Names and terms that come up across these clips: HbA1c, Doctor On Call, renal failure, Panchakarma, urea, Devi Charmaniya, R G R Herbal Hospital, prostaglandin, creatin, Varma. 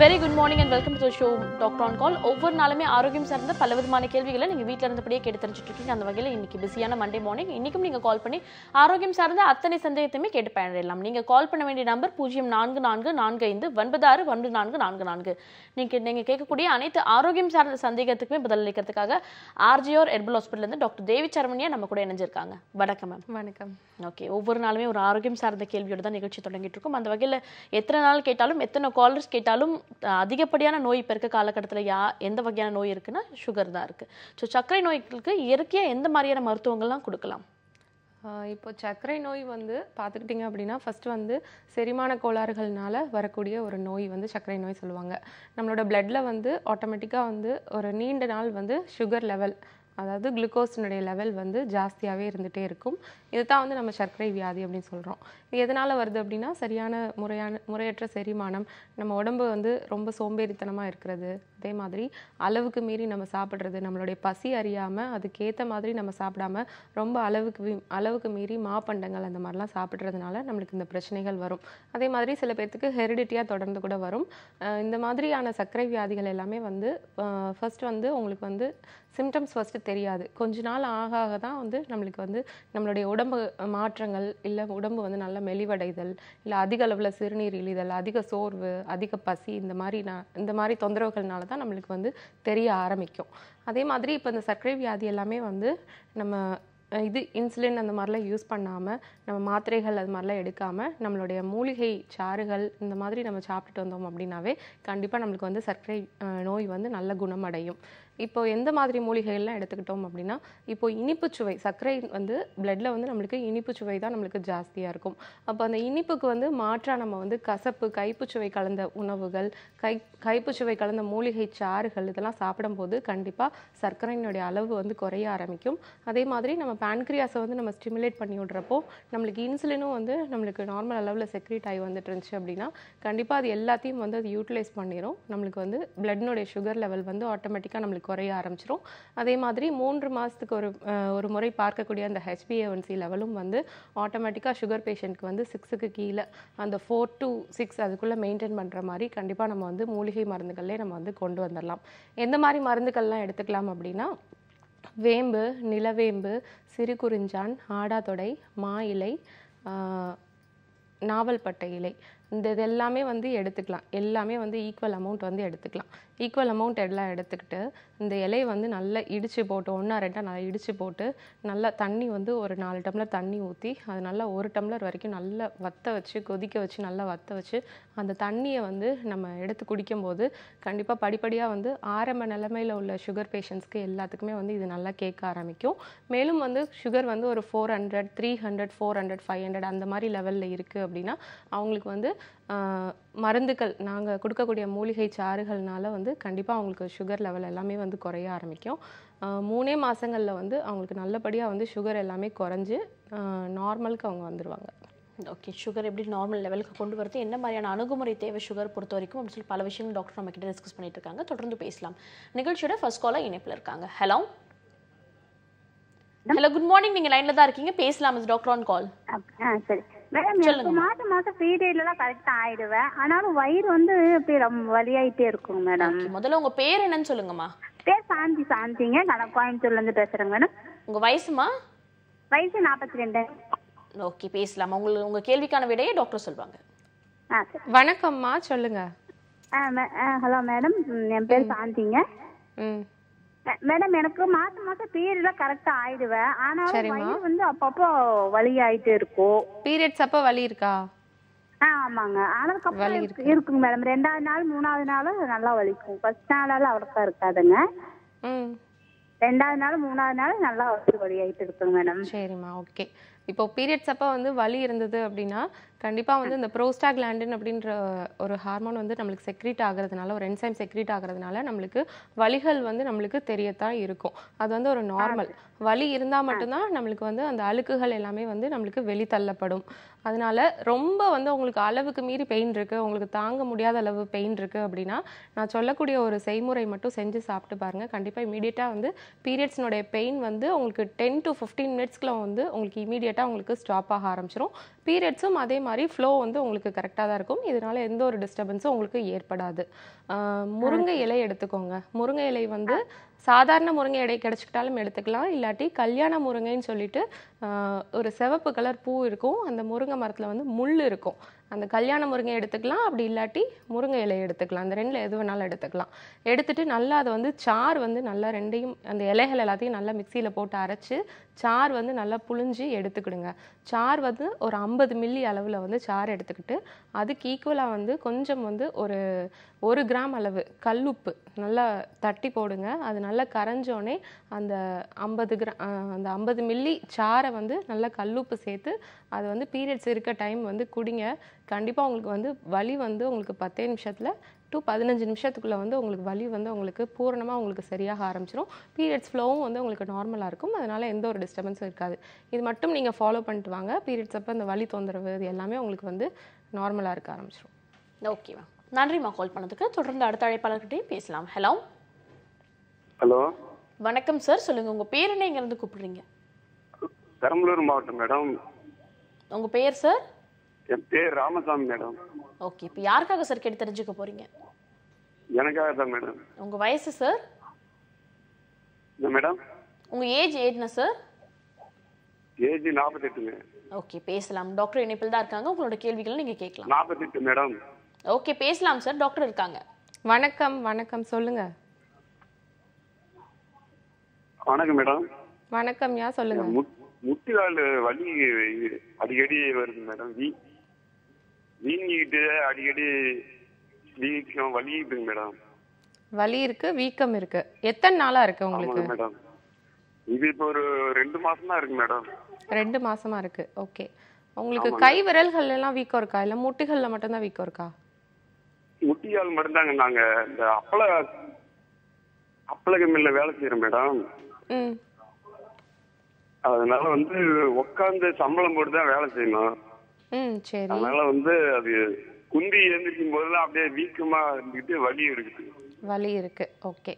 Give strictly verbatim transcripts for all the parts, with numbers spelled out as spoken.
Very good morning and welcome to the show, Doctor On Call. Over naalame aarogyam sarndha palavidhana kelvigala neenga veetla irundapadiye kete therinjitirukeenga andha vagayila innikku busyana Monday morning innikkum neenga call panni aarogyam sarndha athane sandehathume kete payaniralam. Neenga call panna vendiya number zero four four four four five nine nine nine four nine four four. Neenga neenga kekkudiya anaitu aarogyam sarndha sandehathukume badal alikkaradhukaga R G R Herbal Hospital la irundha Doctor Devi Charmaniya namakku கூட இணைஞ்சிருக்காங்க. வணக்கம் ma'am. வணக்கம். Okay, ஒவ்வொரு நாளுமே ஒரு aarogyam sarndha kelviyoda dhaan nigalchi thodangiittu irukum. Andha vagayila ethra naal ketalum ethana callers ketalum அதிகப்படியான நோய் இப்போ இருக்க காலகட்டத்தில் யா எந்த வகையான நோய் இருக்குன்னா சுகர் தான் இருக்குது. ஸோ சர்க்கரை நோய்களுக்கு இயற்கையாக எந்த மாதிரியான மருத்துவங்கள்லாம் கொடுக்கலாம்? இப்போ சர்க்கரை நோய் வந்து பார்த்துக்கிட்டிங்க அப்படின்னா ஃபஸ்ட்டு வந்து செரிமான கோளாறுகள்னால வரக்கூடிய ஒரு நோய் வந்து சர்க்கரை நோய் சொல்லுவாங்க. நம்மளோட பிளட்டில் வந்து ஆட்டோமேட்டிக்காக வந்து ஒரு நீண்ட நாள் வந்து சுகர் லெவல், அதாவது குளுக்கோஸினுடைய லெவல் வந்து ஜாஸ்தியாகவே இருந்துகிட்டே இருக்கும். இது தான் வந்து நம்ம சர்க்கரை வியாதி அப்படின்னு சொல்கிறோம். இது எதனால் வருது அப்படின்னா சரியான முறையான முறையற்ற செரிமானம், நம்ம உடம்பு வந்து ரொம்ப சோம்பேறித்தனமாக இருக்கிறது, அதே மாதிரி அளவுக்கு மீறி நம்ம சாப்பிட்றது, நம்மளுடைய பசி அறியாமல் அதுக்கேற்ற மாதிரி நம்ம சாப்பிடாமல் ரொம்ப அளவுக்கு அளவுக்கு மீறி மாப்பண்டங்கள் அந்த மாதிரிலாம் சாப்பிட்றதுனால நம்மளுக்கு இந்த பிரச்சனைகள் வரும். அதே மாதிரி சில பேர்த்துக்கு ஹெரிடிட்டியாக தொடர்ந்து கூட வரும். இந்த மாதிரியான சர்க்கரை வியாதிகள் எல்லாமே வந்து ஃபஸ்ட்டு வந்து உங்களுக்கு வந்து சிம்டம்ஸ் ஃபஸ்ட்டு தெரியாது, கொஞ்ச நாள் ஆக ஆக தான் வந்து நம்மளுக்கு வந்து நம்மளுடைய உடம்பு மாற்றங்கள், இல்லை உடம்பு வந்து நல்லா மெலிவடைதல், இல்லை அதிக அளவில் சிறுநீர் இழிதல், அதிக சோர்வு, அதிக பசி, இந்த மாதிரி நான் இந்த மாதிரி தொந்தரவுகள்னால தான் நம்மளுக்கு வந்து தெரிய ஆரம்பிக்கும். அதே மாதிரி இப்போ இந்த சர்க்கரை வியாதி எல்லாமே வந்து நம்ம இது இன்சுலின் அந்த மாதிரிலாம் யூஸ் பண்ணாமல், நம்ம மாத்திரைகள் அது மாதிரிலாம் எடுக்காமல், நம்மளுடைய மூலிகை சாறுகள் இந்த மாதிரி நம்ம சாப்பிட்டுட்டு வந்தோம் அப்படின்னாவே கண்டிப்பாக நம்மளுக்கு வந்து சர்க்கரை நோய் வந்து நல்ல குணமடையும். இப்போது எந்த மாதிரி மூலிகைகள்லாம் எடுத்துக்கிட்டோம் அப்படின்னா, இப்போது இனிப்பு சுவை, சர்க்கரை வந்து பிளட்டில் வந்து நம்மளுக்கு இனிப்பு சுவை தான் நம்மளுக்கு ஜாஸ்தியாக இருக்கும். அப்போ அந்த இனிப்புக்கு வந்து மாற்றாக நம்ம வந்து கசப்பு, கைப்பு சுவை கலந்த உணவுகள், கை கைப்பு சுவை கலந்த மூலிகை சாறுகள் இதெல்லாம் சாப்பிடும்போது கண்டிப்பாக சர்க்கரையினுடைய அளவு வந்து குறைய ஆரம்பிக்கும். அதே மாதிரி நம்ம பேன்க்ரியாஸை வந்து நம்ம ஸ்டிமுலேட் பண்ணி விட்றப்போ நம்மளுக்கு இன்சுலினும் வந்து நம்மளுக்கு நார்மல் அளவில் செக்ரேட் ஆகி வந்துட்டு இருந்துச்சு அப்படின்னா கண்டிப்பாக அது எல்லாத்தையும் வந்து அது யூட்டிலைஸ் பண்ணிடும். நம்மளுக்கு வந்து பிளட்னுடைய சுகர் லெவல் வந்து ஆட்டோமேட்டிக்காக நம்மளுக்கு குறைய ஆரம்பிச்சிடும். அதே மாதிரி மூன்று மாதத்துக்கு ஒரு ஒரு முறை பார்க்கக்கூடிய அந்த H b A one c லெவலும் வந்து ஆட்டோமேட்டிக்காக சுகர் பேஷண்ட்க்கு வந்து சிக்ஸுக்கு கீழே அந்த ஃபோர் டு சிக்ஸ் அதுக்குள்ளே மெயின்டைன் பண்ணுற மாதிரி கண்டிப்பாக நம்ம வந்து மூலிகை மருந்துகள்லேயே நம்ம வந்து கொண்டு வந்துடலாம். எந்த மாதிரி மருந்துகள்லாம் எடுத்துக்கலாம் அப்படின்னா வேம்பு, நிலவேம்பு, சிறு குறிஞ்சான், ஆடாதொடை, மா இலை, நாவல்பட்டை இலை, இந்த இதெல்லாமே வந்து எடுத்துக்கலாம். எல்லாமே வந்து ஈக்குவல் அமௌண்ட் வந்து எடுத்துக்கலாம். ஈக்குவல் அமௌண்ட் எல்லாம் எடுத்துக்கிட்டு இந்த இலையை வந்து நல்லா இடித்து போட்டு ஒன்றா ரெண்டாக நல்லா இடித்து போட்டு நல்லா தண்ணி வந்து ஒரு நாலு டம்ளர் தண்ணி ஊற்றி அது நல்லா ஒரு டம்ளர் வரைக்கும் நல்லா வற்ற வச்சு கொதிக்க வச்சு நல்லா வற்ற வச்சு அந்த தண்ணியை வந்து நம்ம எடுத்து குடிக்கும்போது கண்டிப்பாக படிப்படியாக வந்து ஆரம்ப நிலைமையில் உள்ள சுகர் பேஷண்ட்ஸ்க்கு எல்லாத்துக்குமே வந்து இது நல்லா கேட்க ஆரம்பிக்கும். மேலும் வந்து சுகர் வந்து ஒரு four hundred three hundred four hundred five hundred அந்த மாதிரி லெவலில் இருக்குது அப்படின்னா அவங்களுக்கு வந்து மருந்துகள், நாங்கள் கொடுக்கக்கூடிய மூலிகை சாறுகள்னால வந்து கண்டிப்பாக அவங்களுக்கு சுகர் லெவல் எல்லாமே வந்து குறைய ஆரம்பிக்கும். மூணே மாதங்களில் வந்து அவங்களுக்கு நல்லபடியாக வந்து சுகர் எல்லாமே குறைஞ்சி நார்மலுக்கு அவங்க வந்துடுவாங்க. ஓகே, சுகர் எப்படி நார்மல் லெவலுக்கு கொண்டு வரது, என்ன மாதிரியான அணுகுமுறை தேவை சுகர் பொறுத்த வரைக்கும் அப்படின்னு சொல்லி பல விஷயங்கள் டாக்டர் நம்ம கிட்ட டிஸ்கஸ் பண்ணிட்டு இருக்காங்க. தொடர்ந்து பேசலாம். நிகழ்ச்சியோட ஃபர்ஸ்ட் காலாக இணைப்பில் இருக்காங்க. Hello hello good morning. நீங்கள் லைனில் தான் இருக்கீங்க, பேசலாம். Is doctor on call. சரி மேடம், மாசம் மாசம் ஃப்ரீ டேட்ல தான் கரெக்டா ஆயிடுவேன், ஆனாலும் வயிறு வந்து அப்படியே வலியாயிட்டே இருக்கும் மேடம். முதல்ல உங்க பேர் என்னன்னு சொல்லுங்கம்மா. பேர் சாந்தி. சாந்திங்க, நான் கோயம்புத்தூர்ல இருந்து பேசுறேன் மேடம். உங்க வயசுமா? வயசு நாற்பத்தி ரெண்டு. ஓகே, பேசலாம். உங்களுக்கு உங்க கேள்விக்கான விடையை டாக்டர் சொல்வாங்க. வணக்கம்மா, சொல்லுங்க. ஹலோ மேடம், என் பேர் சாந்திங்க. மேடம், எனக்கு மாசம் மாசம் பீரியட்ல கரெக்டா ஆயிடுவேன், ஆனாலும் வயிறு வந்து அப்பப்போ வலி ஆயிட்டே இருக்கும். பீரியட்ஸ் அப்ப வலி இருக்கா? ஆமாங்க, ஆனாலும் வலி இருக்குங்க மேடம். ரெண்டாவது நாள் மூணாவது நாள் நல்லா வலிக்கும். ஃபர்ஸ்ட் நாளால அவ்வளோக்கா இருக்காதுங்க. ரெண்டாவது நாள் மூணாவது நாள் நல்லா வலி ஆயிட்டு இருக்குங்க மேடம். சரிம்மா, ஓகே. இப்போ பீரியட்ஸ் அப்போ வந்து வலி இருந்தது அப்படின்னா கண்டிப்பாக வந்து இந்த ப்ரோஸ்டாக்லாண்டின் அப்படின்ற ஒரு ஹார்மோன் வந்து நம்மளுக்கு செக்ரீட் ஆகிறதுனால, ஒரு என்சைம் செக்ரீட் ஆகிறதுனால நம்மளுக்கு வலிகள் வந்து நம்மளுக்கு தெரியத்தான் இருக்கும். அது வந்து ஒரு நார்மல் வலி இருந்தால் மட்டும்தான் நம்மளுக்கு வந்து அந்த அழுக்குகள் எல்லாமே வந்து நம்மளுக்கு வெளித்தள்ளப்படும். அதனால ரொம்ப வந்து உங்களுக்கு அளவுக்கு மீறி பெயின் இருக்குது, உங்களுக்கு தாங்க முடியாத அளவு பெயின் இருக்குது அப்படின்னா நான் சொல்லக்கூடிய ஒரு செய்முறை மட்டும் செஞ்சு சாப்பிட்டு பாருங்கள். கண்டிப்பாக இமீடியட்டாக வந்து பீரியட்ஸினுடைய பெயின் வந்து உங்களுக்கு டென் டு ஃபிஃப்டீன் மினிட்ஸ்க்குள்ள வந்து உங்களுக்கு இமீடியட் உங்களுக்கு ஸ்டாப் ஆக ஆரம்பிச்சிடும். பீரியட்ஸும் அதே மாதிரி ஃப்ளோ வந்து உங்களுக்கு கரெக்டாக தான் இருக்கும். இதனால எந்த ஒரு டிஸ்டர்பன்ஸும் உங்களுக்கு ஏற்படாது. முருங்கை இலை எடுத்துக்கோங்க. முருங்கை இலை வந்து சாதாரண முருங்கை இலை கிடைச்சிக்கிட்டாலும் எடுத்துக்கலாம், இல்லாட்டி கல்யாண முருங்கைன்னு சொல்லிட்டு ஒரு சிவப்பு கலர் பூ இருக்கும், அந்த முருங்கை மரத்தில் வந்து முள் இருக்கும், அந்த கல்யாண முருங்கை எடுத்துக்கலாம். அப்படி இல்லாட்டி முருங்கை இலையை எடுத்துக்கலாம். அந்த ரெண்டில் எது வேணாலும் எடுத்துக்கலாம். எடுத்துகிட்டு நல்லா அதை வந்து சார் வந்து நல்லா ரெண்டையும் அந்த இலைகள் எல்லாத்தையும் நல்லா மிக்சியில் போட்டு அரைச்சி சார் வந்து நல்லா புழிஞ்சு எடுத்துக்கிடுங்க. சார் வந்து ஒரு ஐம்பது மில்லி அளவில் வந்து சார் எடுத்துக்கிட்டு அதுக்கு ஈக்குவலாக வந்து கொஞ்சம் வந்து ஒரு ஒரு கிராம் அளவு கல்லுப்பு நல்லா தட்டி போடுங்க. அது நல்லா கரைஞ்சோடனே அந்த ஐம்பது கிரா அந்த ஐம்பது மில்லி சாரை வந்து நல்லா கல்லுப்பு சேர்த்து அது வந்து பீரியட்ஸ் இருக்க டைம் வந்து குடிங்க. கண்டிப்பாக உங்களுக்கு வந்து வலி வந்து உங்களுக்கு பத்தே நிமிஷத்தில் டு பதினஞ்சு நிமிஷத்துக்குள்ளே வந்து உங்களுக்கு வலி வந்து உங்களுக்கு பூரணமாக உங்களுக்கு சரியாக ஆரம்பிச்சிடும். பீரியட்ஸ் ஃப்ளோவும் வந்து உங்களுக்கு நார்மலாக இருக்கும். அதனால் எந்த ஒரு டிஸ்டர்பன்ஸும் இருக்காது. இது மட்டும் நீங்கள் ஃபாலோ பண்ணிட்டு வாங்க. பீரியட்ஸ் அப்போ அந்த வலி தொந்தரவு இது எல்லாமே உங்களுக்கு வந்து நார்மலாக இருக்க ஆரம்பிச்சிடும். ஓகேவா? நன்றிம்மா கால் பண்ணதுக்கு. தொடர்ந்து அடுத்த அழைப்பாளர்கிட்டையும் பேசலாம். ஹலோ ஹலோ வணக்கம் சார், சொல்லுங்கள். உங்கள் பேர் என்ன, எங்கேருந்து கூப்பிடுறீங்க? பெரம்பலூர் மாவட்டம் மேடம். உங்கள் பேர் சார்? என் பேர் ராமசாமி மேடம். ஓகே, இப்போ யாருக்காக சார் கேட்டு தெரிஞ்சுக்க போறீங்க? எனக்காக தான் மேடம். உங்க வயசு சார்? மேடம் உங்க ஏஜ் என்ன சார்? ஏஜ் நாற்பத்தி எட்டுங்க. ஓகே, பேசலாம். டாக்டர் இணைப்பில் தான் இருக்காங்க. உங்களோட கேள்விகளை நீங்க கேட்கலாம். நாற்பத்தி எட்டு மேடம். ஓகே, பேசலாம் சார். டாக்டர் இருக்காங்க. வணக்கம். வணக்கம், சொல்லுங்க. வணக்கம் மேடம். வணக்கம் யா, சொல்லுங்க. முட்டிவால் வலி அடிக்கடி வருது மேடம். வீ வீங்கிட்டு அடிக்கடி வீக்கம் வலி இருக்குங்க மேடம். வலி இருக்கு, வீக்கம் இருக்கு. எத்தனை நாளா இருக்கு உங்களுக்கு மேடம்? இது இப்போ ஒரு ரெண்டு மாசமா இருக்கு மேடம். ரெண்டு மாசமா இருக்கு. ஓகே, உங்களுக்கு கை விரல்கள் எல்லாம் வீக்கம் இருக்கா, இல்ல முட்டிகள்ல மட்டும் தான் வீக்கம் இருக்கா? முட்டியால் மட்டும் தாங்க. நாங்க இந்த அப்பள அப்பளகம் இல்ல வேலை செய்யறோம் மேடம். அதனால வந்து உட்காந்து சம்பளம் போட்டுதான் வேலை செய்யணும். அதனால வந்து அது குந்தி எழுந்திருக்கும் போதுதான் அப்படியே வீக்கமா இருந்துட்டு வலி இருக்குது. வலி இருக்கு. ஓகே,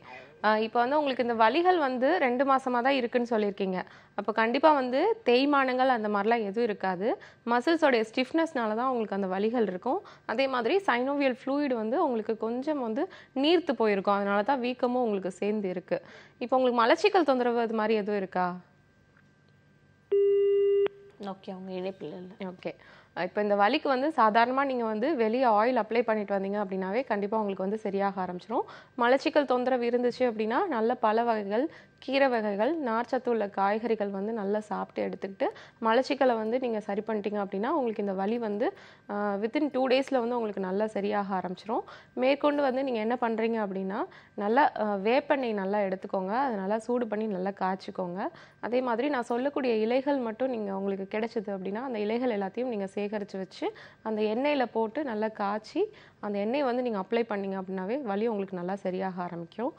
இப்போ வந்து உங்களுக்கு இந்த வலிகள் வந்து ரெண்டு மாசமாக தான் இருக்குன்னு சொல்லியிருக்கீங்க. அப்போ கண்டிப்பாக வந்து தேய்மானங்கள் அந்த மாதிரிலாம் எதுவும் இருக்காது. மசில்ஸோடைய ஸ்டிஃப்னஸ்னால தான் உங்களுக்கு அந்த வலிகள் இருக்கும். அதே மாதிரி சைனோவியல் ஃப்ளூயிடு வந்து உங்களுக்கு கொஞ்சம் வந்து நீர்த்து போயிருக்கும். அதனால தான் வீக்கமும் உங்களுக்கு சேர்ந்து இருக்கு. இப்போ உங்களுக்கு மலச்சிக்கல் தொந்தரவு அது மாதிரி எதுவும் இருக்கா? ஓகே, அவங்க இணைப்பில் இல்லை. ஓகே, இப்போ இந்த வலிக்கு வந்து சாதாரணமாக நீங்கள் வந்து வெளியே ஆயில் அப்ளை பண்ணிட்டு வந்தீங்க அப்படின்னாவே கண்டிப்பாக உங்களுக்கு வந்து சரியாக ஆரம்பிச்சிடும். மலச்சிக்கல் தொந்தரவு இருந்துச்சு அப்படின்னா நல்ல பல வகைகள், கீரை வகைகள், நார்ச்சத்து உள்ள காய்கறிகள் வந்து நல்லா சாப்பிட்டு எடுத்துக்கிட்டு மலச்சிக்கலை வந்து நீங்கள் சரி பண்ணிட்டீங்க அப்படின்னா உங்களுக்கு இந்த வலி வந்து வித்தின் டூ டேஸில் வந்து உங்களுக்கு நல்லா சரியாக ஆரம்பிச்சிடும். மேற்கொண்டு வந்து நீங்கள் என்ன பண்ணுறீங்க அப்படின்னா நல்லா வேப்பெண்ணெய் நல்லா எடுத்துக்கோங்க. அது நல்லா சூடு பண்ணி நல்லா காய்ச்சிக்கோங்க. அதே மாதிரி நான் சொல்லக்கூடிய இலைகள் மட்டும் நீங்கள் உங்களுக்கு கிடைச்சிது அப்படின்னா அந்த இலைகள் எல்லாத்தையும் நீங்கள் சேகரித்து வச்சு அந்த எண்ணெயில் போட்டு நல்லா காய்ச்சி அந்த எண்ணெயை வந்து நீங்கள் அப்ளை பண்ணிங்க அப்படின்னாவே வலி உங்களுக்கு நல்லா சரியாக ஆரம்பிக்கும்.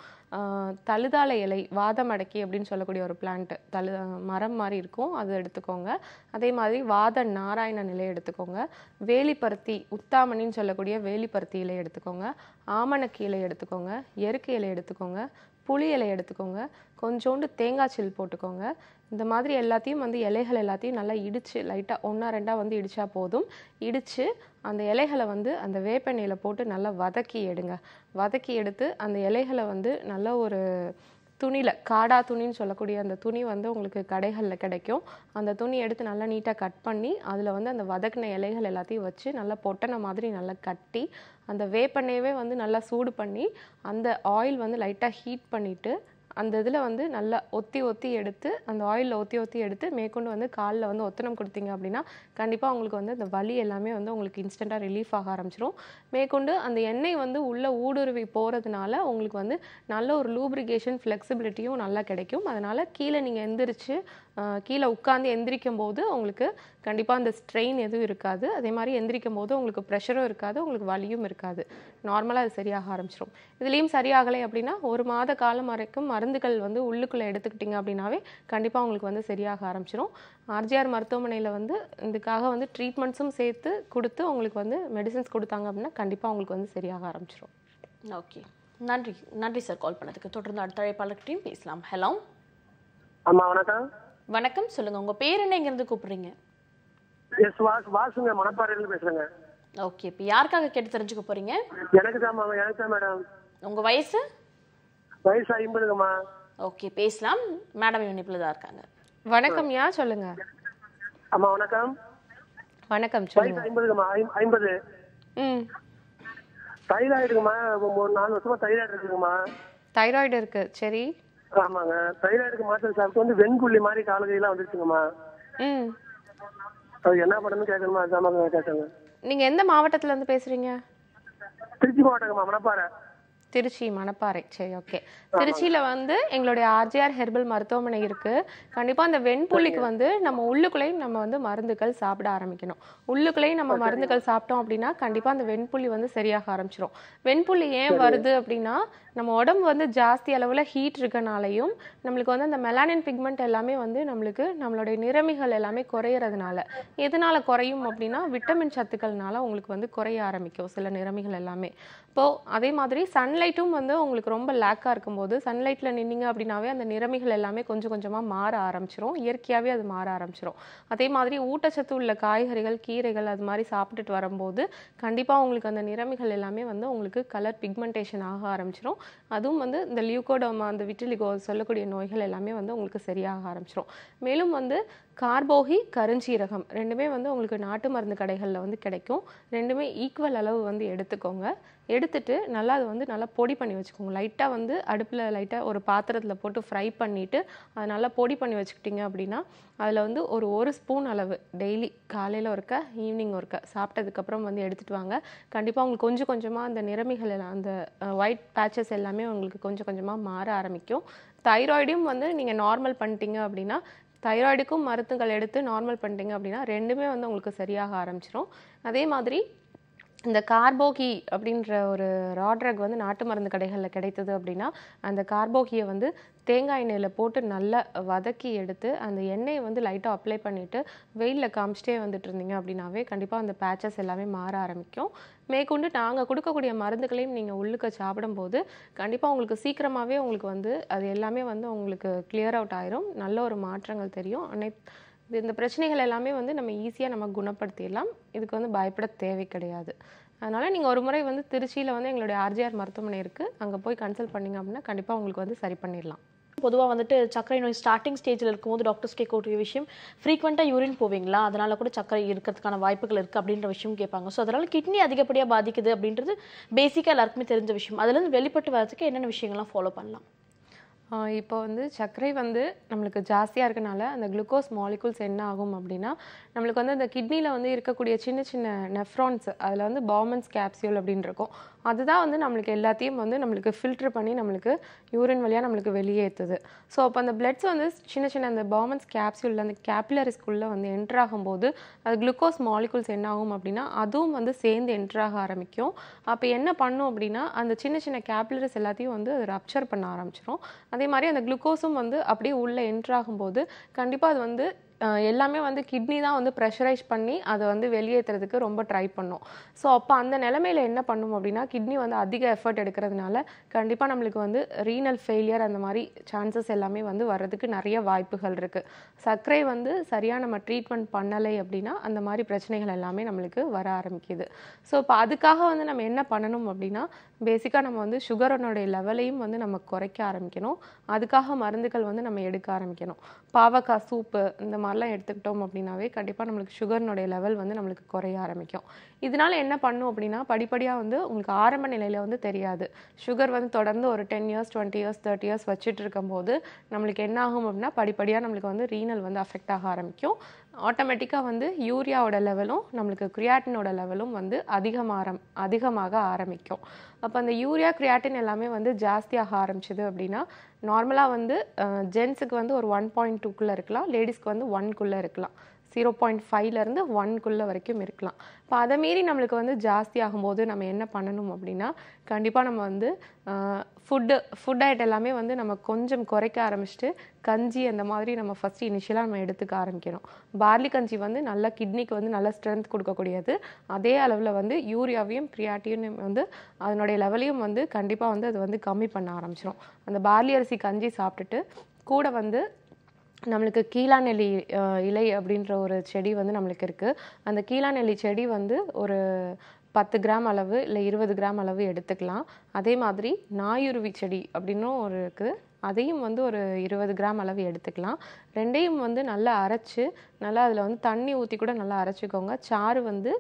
தழுதாள இலை, வாதம் அடக்கி அப்படின்னு சொல்லக்கூடிய ஒரு பிளான்ட் தழு மரம் மாதிரி இருக்கும், அது எடுத்துக்கோங்க. அதே மாதிரி வாத நாராயண இலை எடுத்துக்கோங்க. வேலிப்பருத்தி, உத்தாமணின்னு சொல்லக்கூடிய வேலிப்பருத்தி இலை எடுத்துக்கோங்க. ஆமணக்கு இலை எடுத்துக்கோங்க. எருக்கு இலை எடுத்துக்கோங்க. புளி இலை எடுத்துக்கோங்க. கொஞ்சோண்டு தேங்காய் சில் போட்டுக்கோங்க. இந்த மாதிரி எல்லாத்தையும் வந்து இலைகள் எல்லாத்தையும் நல்லா இடித்து லைட்டாக ஒன்றா ரெண்டாக வந்து இடித்தா போதும். இடித்து அந்த இலைகளை வந்து அந்த வேப்பெண்ணெயில் போட்டு நல்லா வதக்கி எடுங்க. வதக்கி எடுத்து அந்த இலைகளை வந்து நல்லா ஒரு துணியில், காடா துணின்னு சொல்லக்கூடிய அந்த துணி வந்து உங்களுக்கு கடைகளில் கிடைக்கும், அந்த துணி எடுத்து நல்லா நீட்டாக கட் பண்ணி அதில் வந்து அந்த வதக்கின இலைகள் எல்லாத்தையும் வச்சு நல்லா பொட்டன மாதிரி நல்லா கட்டி அந்த வேப்பெண்ணெயவே வந்து நல்லா சூடு பண்ணி அந்த ஆயில் வந்து லைட்டாக ஹீட் பண்ணிவிட்டு அந்த இதில் வந்து நல்லா ஒத்தி ஒத்தி எடுத்து அந்த ஆயிலில் ஒத்தி ஒத்தி எடுத்து மேற்கொண்டு வந்து காலில் வந்து ஒத்தனம் கொடுத்தீங்க அப்படின்னா கண்டிப்பாக உங்களுக்கு வந்து அந்த வலி எல்லாமே வந்து உங்களுக்கு இன்ஸ்டண்ட்டாக ரிலீஃப் ஆக ஆரம்பிச்சிடும். மேற்கொண்டு அந்த எண்ணெய் வந்து உள்ளே ஊடுருவி போகிறதுனால உங்களுக்கு வந்து நல்ல ஒரு லூப்ரிகேஷன், ஃப்ளெக்சிபிலிட்டியும் நல்லா கிடைக்கும். அதனால் கீழே நீங்கள் எந்திரிச்சு கீழே உட்காந்து எந்திரிக்கும் போது உங்களுக்கு கண்டிப்பாக அந்த ஸ்ட்ரெயின் எதுவும் இருக்காது. அதே மாதிரி எந்திரிக்கும் போது உங்களுக்கு ப்ரெஷரும் இருக்காது, உங்களுக்கு வலியும் இருக்காது. நார்மலாக அது சரியாக ஆரம்பிச்சிடும். இதுலேயும் சரியாகலை அப்படின்னா ஒரு மாத காலம் வரைக்கும் மருந்துகள் வந்து உள்ளுக்குள்ளே எடுத்துக்கிட்டிங்க அப்படின்னாவே கண்டிப்பாக உங்களுக்கு வந்து சரியாக ஆரம்பிச்சிடும். ஆர்ஜிஆர் மருத்துவமனையில் வந்து இதுக்காக வந்து ட்ரீட்மெண்ட்ஸும் சேர்த்து கொடுத்து உங்களுக்கு வந்து மெடிசன்ஸ் கொடுத்தாங்க அப்படின்னா கண்டிப்பாக உங்களுக்கு வந்து சரியாக ஆரம்பிச்சிடும். ஓகே, நன்றி. நன்றி சார் கால் பண்ணதுக்கு. தொடர்ந்து அடுத்த அழைப்பாளர்கிட்டையும் பேசலாம். ஹலோ ஆமாம், வணக்கம். வணக்கம், சொல்லுங்க. உங்க பேர் என்ன, எங்க இருந்து கூப்பிடுறீங்க? Yes, was வாசுங்க மணப்பாறையில பேசுறேன். ஓகே, இப்போ யார்காக கேட்டு தெரிஞ்சுக்க போறீங்க? எனக்கு தான் மாமா, எனக்கு தான் மேடம். உங்க வயசு? வயசு ஐம்பதுமா. ஓகே, பேசலாம். மேடம் இவனிப்ல தான் இருக்காங்க. வணக்கம் யா, சொல்லுங்க. அம்மா வணக்கம். வணக்கம் சொல்லுங்க. வயசு ஐம்பதுமா? ஐம்பது. ம். தைராய்டுமா? ஒரு நாலு வருஷமா தைராய்டு இருக்குமா? தைராய்டு இருக்கு. சரி. ஆமாங்க, தைராய்டுக்கு மாத்திரை சாப்பிட்டு வந்து வெண்புள்ளி மாதிரி காலகையில வந்துருச்சுங்கம்மா. ம். அது என்ன பண்ணனும் கேக்கணுமா? சாமாங்க கேட்டாங்க. நீங்க எந்த மாவட்டத்துல இருந்து பேசுறீங்க? திருச்சி மாவட்டம்மா, மணப்பாறை. திருச்சி மணப்பாறை. சரி, ஓகே. திருச்சியில வந்து எங்களுடைய ஆர்ஜிஆர் ஹெர்பல் மருத்துவமனை இருக்கு. கண்டிப்பா அந்த வெண்புள்ளிக்கு வந்து நம்ம உள்ளுக்குள்ளையும் நம்ம வந்து மருந்துகள் சாப்பிட ஆரம்பிக்கணும். உள்ளுக்குள்ளையும் நம்ம மருந்துகள் சாப்பிட்டோம் அப்படின்னா கண்டிப்பா அந்த வெண்புள்ளி வந்து சரியாக ஆரம்பிச்சிடும். வெண்புள்ளி ஏன் வருது அப்படின்னா, நம்ம உடம்பு வந்து ஜாஸ்தி அளவில் ஹீட் இருக்கனாலையும் நம்மளுக்கு வந்து அந்த மெலானின் பிக்மெண்ட் எல்லாமே வந்து நம்மளுக்கு நம்மளுடைய நிறமிகள் எல்லாமே குறையிறதுனால, எதனால குறையும் அப்படின்னா விட்டமின் சத்துக்கள்னால உங்களுக்கு வந்து குறைய ஆரம்பிக்கும் சில நிறமிகள் எல்லாமே. இப்போது அதே மாதிரி சன்லைட்டும் வந்து உங்களுக்கு ரொம்ப லேக்காக இருக்கும்போது சன்லைட்டில் நின்னீங்க அப்படின்னாவே அந்த நிறமிகள் எல்லாமே கொஞ்சம் கொஞ்சமாக மாற ஆரம்பிச்சிடும். இயற்கையாகவே அது மாற ஆரம்பிச்சிடும். அதே மாதிரி ஊட்டச்சத்து உள்ள காய்கறிகள், கீரைகள் அது மாதிரி சாப்பிட்டுட்டு வரும்போது கண்டிப்பாக உங்களுக்கு அந்த நிறமிகள் எல்லாமே வந்து உங்களுக்கு கலர் பிக்மெண்டேஷன் ஆக ஆரம்பிச்சிடும். அதுவும் வந்து இந்த லியூகோடோமா, அந்த விட்டிலிகோ சொல்லக்கூடிய நோய்கள் எல்லாமே வந்து உங்களுக்கு சரியாக ஆரம்பிச்சிடும். மேலும் வந்து கார்போகி, கருஞ்சீரகம் ரெண்டுமே வந்து உங்களுக்கு நாட்டு மருந்து கடைகளில் வந்து கிடைக்கும். ரெண்டுமே ஈக்குவல் அளவு வந்து எடுத்துக்கோங்க. எடுத்துட்டு நல்லா அது வந்து நல்லா பொடி பண்ணி வச்சுக்கோங்க. லைட்டாக வந்து அடுப்பில் லைட்டாக ஒரு பாத்திரத்தில் போட்டு ஃப்ரை பண்ணிவிட்டு அதை நல்லா பொடி பண்ணி வச்சுக்கிட்டிங்க அப்படின்னா அதில் வந்து ஒரு ஒரு ஸ்பூன் அளவு டெய்லி காலையில் ஒருக்க, ஈவினிங் ஒருக்க சாப்பிட்டதுக்கப்புறம் வந்து எடுத்துகிட்டு வாங்க. கண்டிப்பாக உங்களுக்கு கொஞ்சம் கொஞ்சமாக அந்த நிறமிகள் எல்லாம், அந்த ஒயிட் பேச்சஸ் எல்லாமே உங்களுக்கு கொஞ்சம் கொஞ்சமாக மாற ஆரம்பிக்கும். தைராய்டையும் வந்து நீங்கள் நார்மல் பண்ணிட்டீங்க அப்படின்னா, தைராய்டுக்கும் மருந்துகள் எடுத்து நார்மல் பண்ணிட்டீங்க அப்படின்னா ரெண்டுமே வந்து உங்களுக்கு சரியாக ஆரம்பிச்சிடும். அதே மாதிரி இந்த கார்போகி அப்படின்ற ஒரு ராட்ரக் வந்து நாட்டு மருந்து கடைகளில் கிடைத்தது அப்படின்னா அந்த கார்போகியை வந்து தேங்காய் எண்ணெயில் போட்டு நல்லா வதக்கி எடுத்து அந்த எண்ணெயை வந்து லைட்டாக அப்ளை பண்ணிவிட்டு வெயிலில் காமிச்சிட்டே வந்துட்டு இருந்தீங்க அப்படின்னாவே கண்டிப்பாக அந்த பேச்சஸ் எல்லாமே மாற ஆரம்பிக்கும். மேற்கொண்டு நாங்கள் கொடுக்கக்கூடிய மருந்துகளையும் நீங்கள் உள்ளுக்க சாப்பிடும்போது கண்டிப்பாக உங்களுக்கு சீக்கிரமாகவே உங்களுக்கு வந்து அது எல்லாமே வந்து உங்களுக்கு கிளியர் அவுட் ஆயிரும். நல்ல ஒரு மாற்றங்கள் தெரியும். அனைத்து இந்த பிரச்சனைகள் எல்லாமே வந்து நம்ம ஈஸியாக நம்ம குணப்படுத்திடலாம். இதுக்கு வந்து பயப்பட தேவை கிடையாது. அதனால் நீங்கள் ஒரு முறை வந்து திருச்சியில் வந்து எங்களுடைய ஆர்ஜிஆர் மருத்துவமனை இருக்குது, அங்கே போய் கன்சல்ட் பண்ணிங்க அப்படின்னா கண்டிப்பாக உங்களுக்கு வந்து சரி பண்ணிடலாம். பொதுவாக வந்துட்டு சர்க்கரை நோய் ஸ்டார்டிங் ஸ்டேஜில் இருக்கும்போது டாக்டர்ஸ் கேட்கக்கூடிய விஷயம், ஃப்ரீக்வெண்ட்டாக யூரின் போவீங்களா, அதனால் கூட சர்க்கரை இருக்கிறதுக்கான வாய்ப்புகள் இருக்குது அப்படின்ற விஷயம் கேட்பாங்க. ஸோ அதனால் கிட்னி அதிகப்படியாக பாதிக்குது அப்படின்றது பேசிக்காக எல்லாருக்குமே தெரிஞ்ச விஷயம். அதுலேருந்து வெளிப்பட்டு வரதுக்கு என்னென்ன விஷயங்கள்லாம் ஃபாலோ பண்ணலாம்? இப்போ வந்து சர்க்கரை வந்து நம்மளுக்கு ஜாஸ்தியாக இருக்கனால அந்த குளுக்கோஸ் மாலிகூல்ஸ் என்ன ஆகும் அப்படின்னா நம்மளுக்கு வந்து அந்த கிட்னியில் வந்து இருக்கக்கூடிய சின்ன சின்ன நெஃப்ரான்ஸ், அதில் வந்து பவுமன்ஸ் கேப்சியூல் அப்படின்னு இருக்கும். அதுதான் வந்து நம்மளுக்கு எல்லாத்தையும் வந்து நம்மளுக்கு ஃபில்ட்ரு பண்ணி நம்மளுக்கு யூரின் வழியாக நம்மளுக்கு வெளியேற்றுது. ஸோ அப்போ அந்த பிளட்ஸ் வந்து சின்ன சின்ன அந்த பவுமன்ஸ் கேப்சியூலில் அந்த கேப்லரிஸ்குள்ளே வந்து என்ட்ராகும்போது அது குளுக்கோஸ் மாலிகூல்ஸ் என்ன ஆகும் அப்படின்னா அதுவும் வந்து சேர்ந்து என்ட்ராக ஆரம்பிக்கும். அப்போ என்ன பண்ணும் அப்படின்னா அந்த சின்ன சின்ன கேப்லரிஸ் எல்லாத்தையும் வந்து அது ரப்சர் பண்ண ஆரம்பிச்சிடும். அதே மாதிரி அந்த குளுக்கோஸும் வந்து அப்படியே உள்ளே என்ட்ராகும்போது கண்டிப்பாக அது வந்து எல்லாமே வந்து கிட்னி தான் வந்து ப்ரெஷரைஸ் பண்ணி அதை வந்து வெளியேற்றுறதுக்கு ரொம்ப ட்ரை பண்ணும். ஸோ அப்போ அந்த நிலமையில் என்ன பண்ணும் அப்படின்னா கிட்னி வந்து அதிக எஃபர்ட் எடுக்கிறதுனால கண்டிப்பாக நம்மளுக்கு வந்து ரீனல் ஃபெயிலியர் அந்த மாதிரி சான்சஸ் எல்லாமே வந்து வர்றதுக்கு நிறைய வாய்ப்புகள் இருக்குது. சர்க்கரை வந்து சரியாக நம்ம ட்ரீட்மெண்ட் பண்ணலை அப்படின்னா அந்த மாதிரி பிரச்சனைகள் எல்லாமே நம்மளுக்கு வர ஆரம்பிக்குது. ஸோ இப்போ அதுக்காக வந்து நம்ம என்ன பண்ணணும் அப்படின்னா பேசிக்காக நம்ம வந்து சுகரோனுடைய லெவலையும் வந்து நம்ம குறைக்க ஆரம்பிக்கணும். அதுக்காக மருந்துகள் வந்து நம்ம எடுக்க ஆரம்பிக்கணும். பாவக்காய் சூப்பு இந்த மாதிரிலாம் எடுத்துக்கிட்டோம் அப்படின்னாவே கண்டிப்பாக நம்மளுக்கு சுகர்னுடைய லெவல் வந்து நம்மளுக்கு குறைய ஆரம்பிக்கும். இதனால என்ன பண்ணும் அப்படின்னா படிப்படியாக வந்து உங்களுக்கு ஆரம்ப நிலையில் வந்து தெரியாது. சுகர் வந்து தொடர்ந்து ஒரு ten years twenty years thirty years வச்சுட்டு இருக்கும்போது நம்மளுக்கு என்ன ஆகும் அப்படின்னா படிப்படியாக நம்மளுக்கு வந்து ரீனல் வந்து அஃபெக்ட் ஆக ஆரம்பிக்கும். ஆட்டோமேட்டிக்காக வந்து யூரியாவோட லெவலும் நம்மளுக்கு கிரியாட்டினோட லெவலும் வந்து அதிகமாக அதிகமாக ஆரம்பிக்கும். அப்போ அந்த யூரியா, கிரியாட்டின் எல்லாமே வந்து ஜாஸ்தியாக ஆரம்பிச்சிது அப்படின்னா நார்மலாக வந்து ஜென்ஸுக்கு வந்து ஒரு ஒன் பாயிண்ட் டூக்குள்ளே இருக்கலாம், லேடிஸ்க்கு வந்து ஒன்குள்ளே இருக்கலாம், ஜீரோ பாயிண்ட் ஃபைவ்லேருந்து ஒன்குள்ளே வரைக்கும் இருக்கலாம். இப்போ அதை மீறி நம்மளுக்கு வந்து ஜாஸ்தி ஆகும்போது நம்ம என்ன பண்ணணும் அப்படின்னா கண்டிப்பாக நம்ம வந்து ஃபுட்டு ஃபுட் டயட் எல்லாமே வந்து நம்ம கொஞ்சம் குறைக்க ஆரம்பிச்சுட்டு கஞ்சி அந்த மாதிரி நம்ம ஃபஸ்ட்டு இனிஷியலாக நம்ம எடுத்துக்க ஆரம்பிக்கணும். பார்லி கஞ்சி வந்து நல்லா கிட்னிக்கு வந்து நல்லா ஸ்ட்ரென்த் கொடுக்கக்கூடியது. அதே அளவில் வந்து யூரியாவையும் கிரியாட்டினையும் வந்து அதனுடைய லெவலையும் வந்து கண்டிப்பாக வந்து அது வந்து கம்மி பண்ண ஆரம்பிச்சிடும். அந்த பார்லி அரிசி கஞ்சி சாப்பிட்டுட்டு கூட வந்து நம்மளுக்கு கீழாநெல்லி இலை அப்படிங்கற ஒரு செடி வந்து நமக்கு இருக்கு அந்த கீழாநெல்லி செடி வந்து ஒரு ten கிராம் அளவு இல்ல twenty கிராம் அளவு எடுத்துக்கலாம் அதே மாதிரி நாயுருவி செடி அப்படினோ ஒரு இருக்கு அதையும் வந்து ஒரு twenty கிராம் அளவு எடுத்துக்கலாம் ரெண்டையும் வந்து நல்லா அரைச்சு நல்லா அதுல வந்து தண்ணி ஊத்தி கூட நல்லா அரைச்சுக்கோங்க சாறு வந்து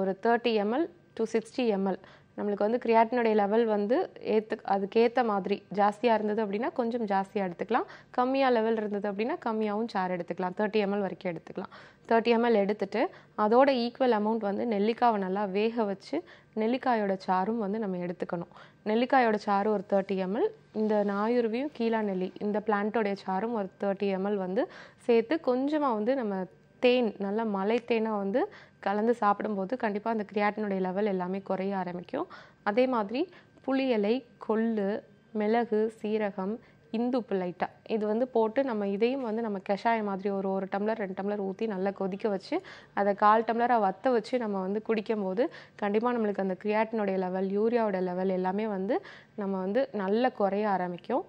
ஒரு thirty milliliters to sixty milliliters நமக்கு வந்து creatin உடைய லெவல் வந்து ஏத்து அதுக்கு ஏத்த மாதிரி ಜಾಸ್தியா இருந்தது அப்படினா கொஞ்சம் ಜಾಸ್தியா எடுத்துக்கலாம் கம்மியா லெவல் இருந்தது அப்படினா கம்மியாவும் சார் எடுத்துக்கலாம் thirty milliliters வரைக்கும் எடுத்துக்கலாம் thirty milliliters எடுத்துட்டு அதோட ஈக்குவல் அமௌண்ட் வந்து நெல்லிக்காயை நல்லா வேக வச்சு நெல்லிக்காயோட சாரும் வந்து நம்ம எடுத்துக்கணும் நெல்லிக்காயோட சாறு ஒரு thirty milliliters இந்த நாயுருவியும் கீழாநெல்லி இந்த பிளான்ட் உடைய சாரும் ஒரு thirty milliliters வந்து சேர்த்து கொஞ்சமா வந்து நம்ம தேன் நல்ல மலை தேனா வந்து கலந்து சாப்பிடும்போது கண்டிப்பா அந்த creatin உடைய லெவல் எல்லாமே குறைய ஆரம்பிக்கும் அதே மாதிரி புளி இலை கொள்ளு மிளகு சீரகம் இந்துப்பு லைட்டா இது வந்து போட்டு நம்ம இதையும் வந்து நம்ம கஷாய மாதிரி ஒரு ஒரு டம்ளர் ரெண்டு டம்ளர் ஊத்தி நல்லா கொதிக்க வச்சு அத கால் டம்ளரா வத்த வச்சு நம்ம வந்து குடிக்கும்போது கண்டிப்பா நமக்கு அந்த creatin உடைய லெவல் urea உடைய லெவல் எல்லாமே வந்து நம்ம வந்து நல்ல குறைய ஆரம்பிக்கும்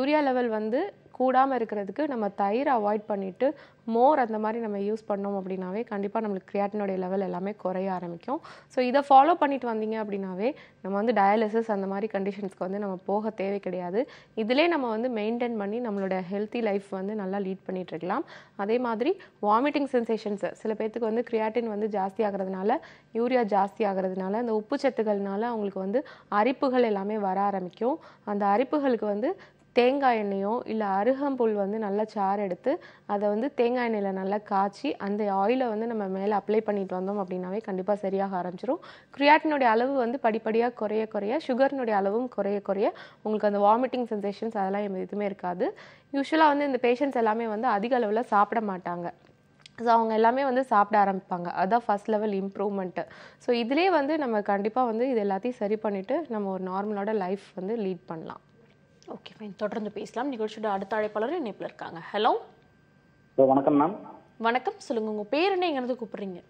urea லெவல் வந்து கூடாம இருக்குிறதுக்கு நம்ம தயிர் அவாய்ட் பண்ணிட்டு மோர் அந்த மாதிரி நம்ம யூஸ் பண்ணோம் அப்படினாவே கண்டிப்பா நமக்கு creatin உடைய லெவல் எல்லாமே குறைய ஆரம்பிக்கும் சோ இத ஃபாலோ பண்ணிட்டு வந்தீங்க அப்படினாவே நம்ம வந்து டயாலிசிஸ் அந்த மாதிரி கண்டிஷன்ஸ்க்கு வந்து நம்ம போக தேவை கிடையாது இதிலே நம்ம வந்து மெயின்टेन பண்ணி நம்மளோட ஹெல்தி லைஃப் வந்து நல்லா லீட் பண்ணிட்டு இருக்கலாம் அதே மாதிரி வாமிட்டிங் சென்சேஷன்ஸ் சில பேருக்கு வந்து creatin வந்து ಜಾಸ್ತಿ ஆகிறதுனால urea ಜಾಸ್ತಿ ஆகிறதுனால அந்த உப்பு சத்துக்கள்னால அவங்களுக்கு வந்து அரிப்புகள் எல்லாமே வர ஆரம்பிக்கும் அந்த அரிப்புகளுக்கு வந்து தேங்காய் எண்ணெயோ இல்ல அருகம்புல் வந்து நல்ல சாறு எடுத்து அத வந்து தேங்காய் எண்ணெயில நல்லா காச்சி அந்த oil வந்து நம்ம மேல அப்ளை பண்ணிட்டு வந்தோம் அப்படினாவே கண்டிப்பா சரியாக ஆரம்பிச்சிரும் creatin உடைய அளவு வந்து படிப்படியா குறைய குறைய sugar உடைய அளவும் குறைய குறைய உங்களுக்கு அந்த vomiting sensations அதெல்லாம் எதுமே இருக்காது யூசுவலா வந்து இந்த பேஷன்ட்ஸ் எல்லாமே வந்து அதிக அளவுல சாப்பிட மாட்டாங்க சோ அவங்க எல்லாமே வந்து சாப்பிட ஆரம்பிப்பாங்க அத ஃபர்ஸ்ட் லெவல் இம்ப்ரூவ்மென்ட் சோ இதிலே வந்து நம்ம கண்டிப்பா வந்து இத எல்லாத்தையும் சரி பண்ணிட்டு நம்ம ஒரு நார்மலான லைஃப் வந்து லீட் பண்ணலாம் Okay, fine. தொடர்ந்து பேசலாம். நிகழ்ச்சியோட அடுத்த அழைப்பாளர் இணைப்புல இருக்காங்க. ஹலோ. வணக்கம் மேம். வணக்கம். சொல்லுங்க உங்க பேர் என்ன எங்கனது கூப்பிடுறீங்க?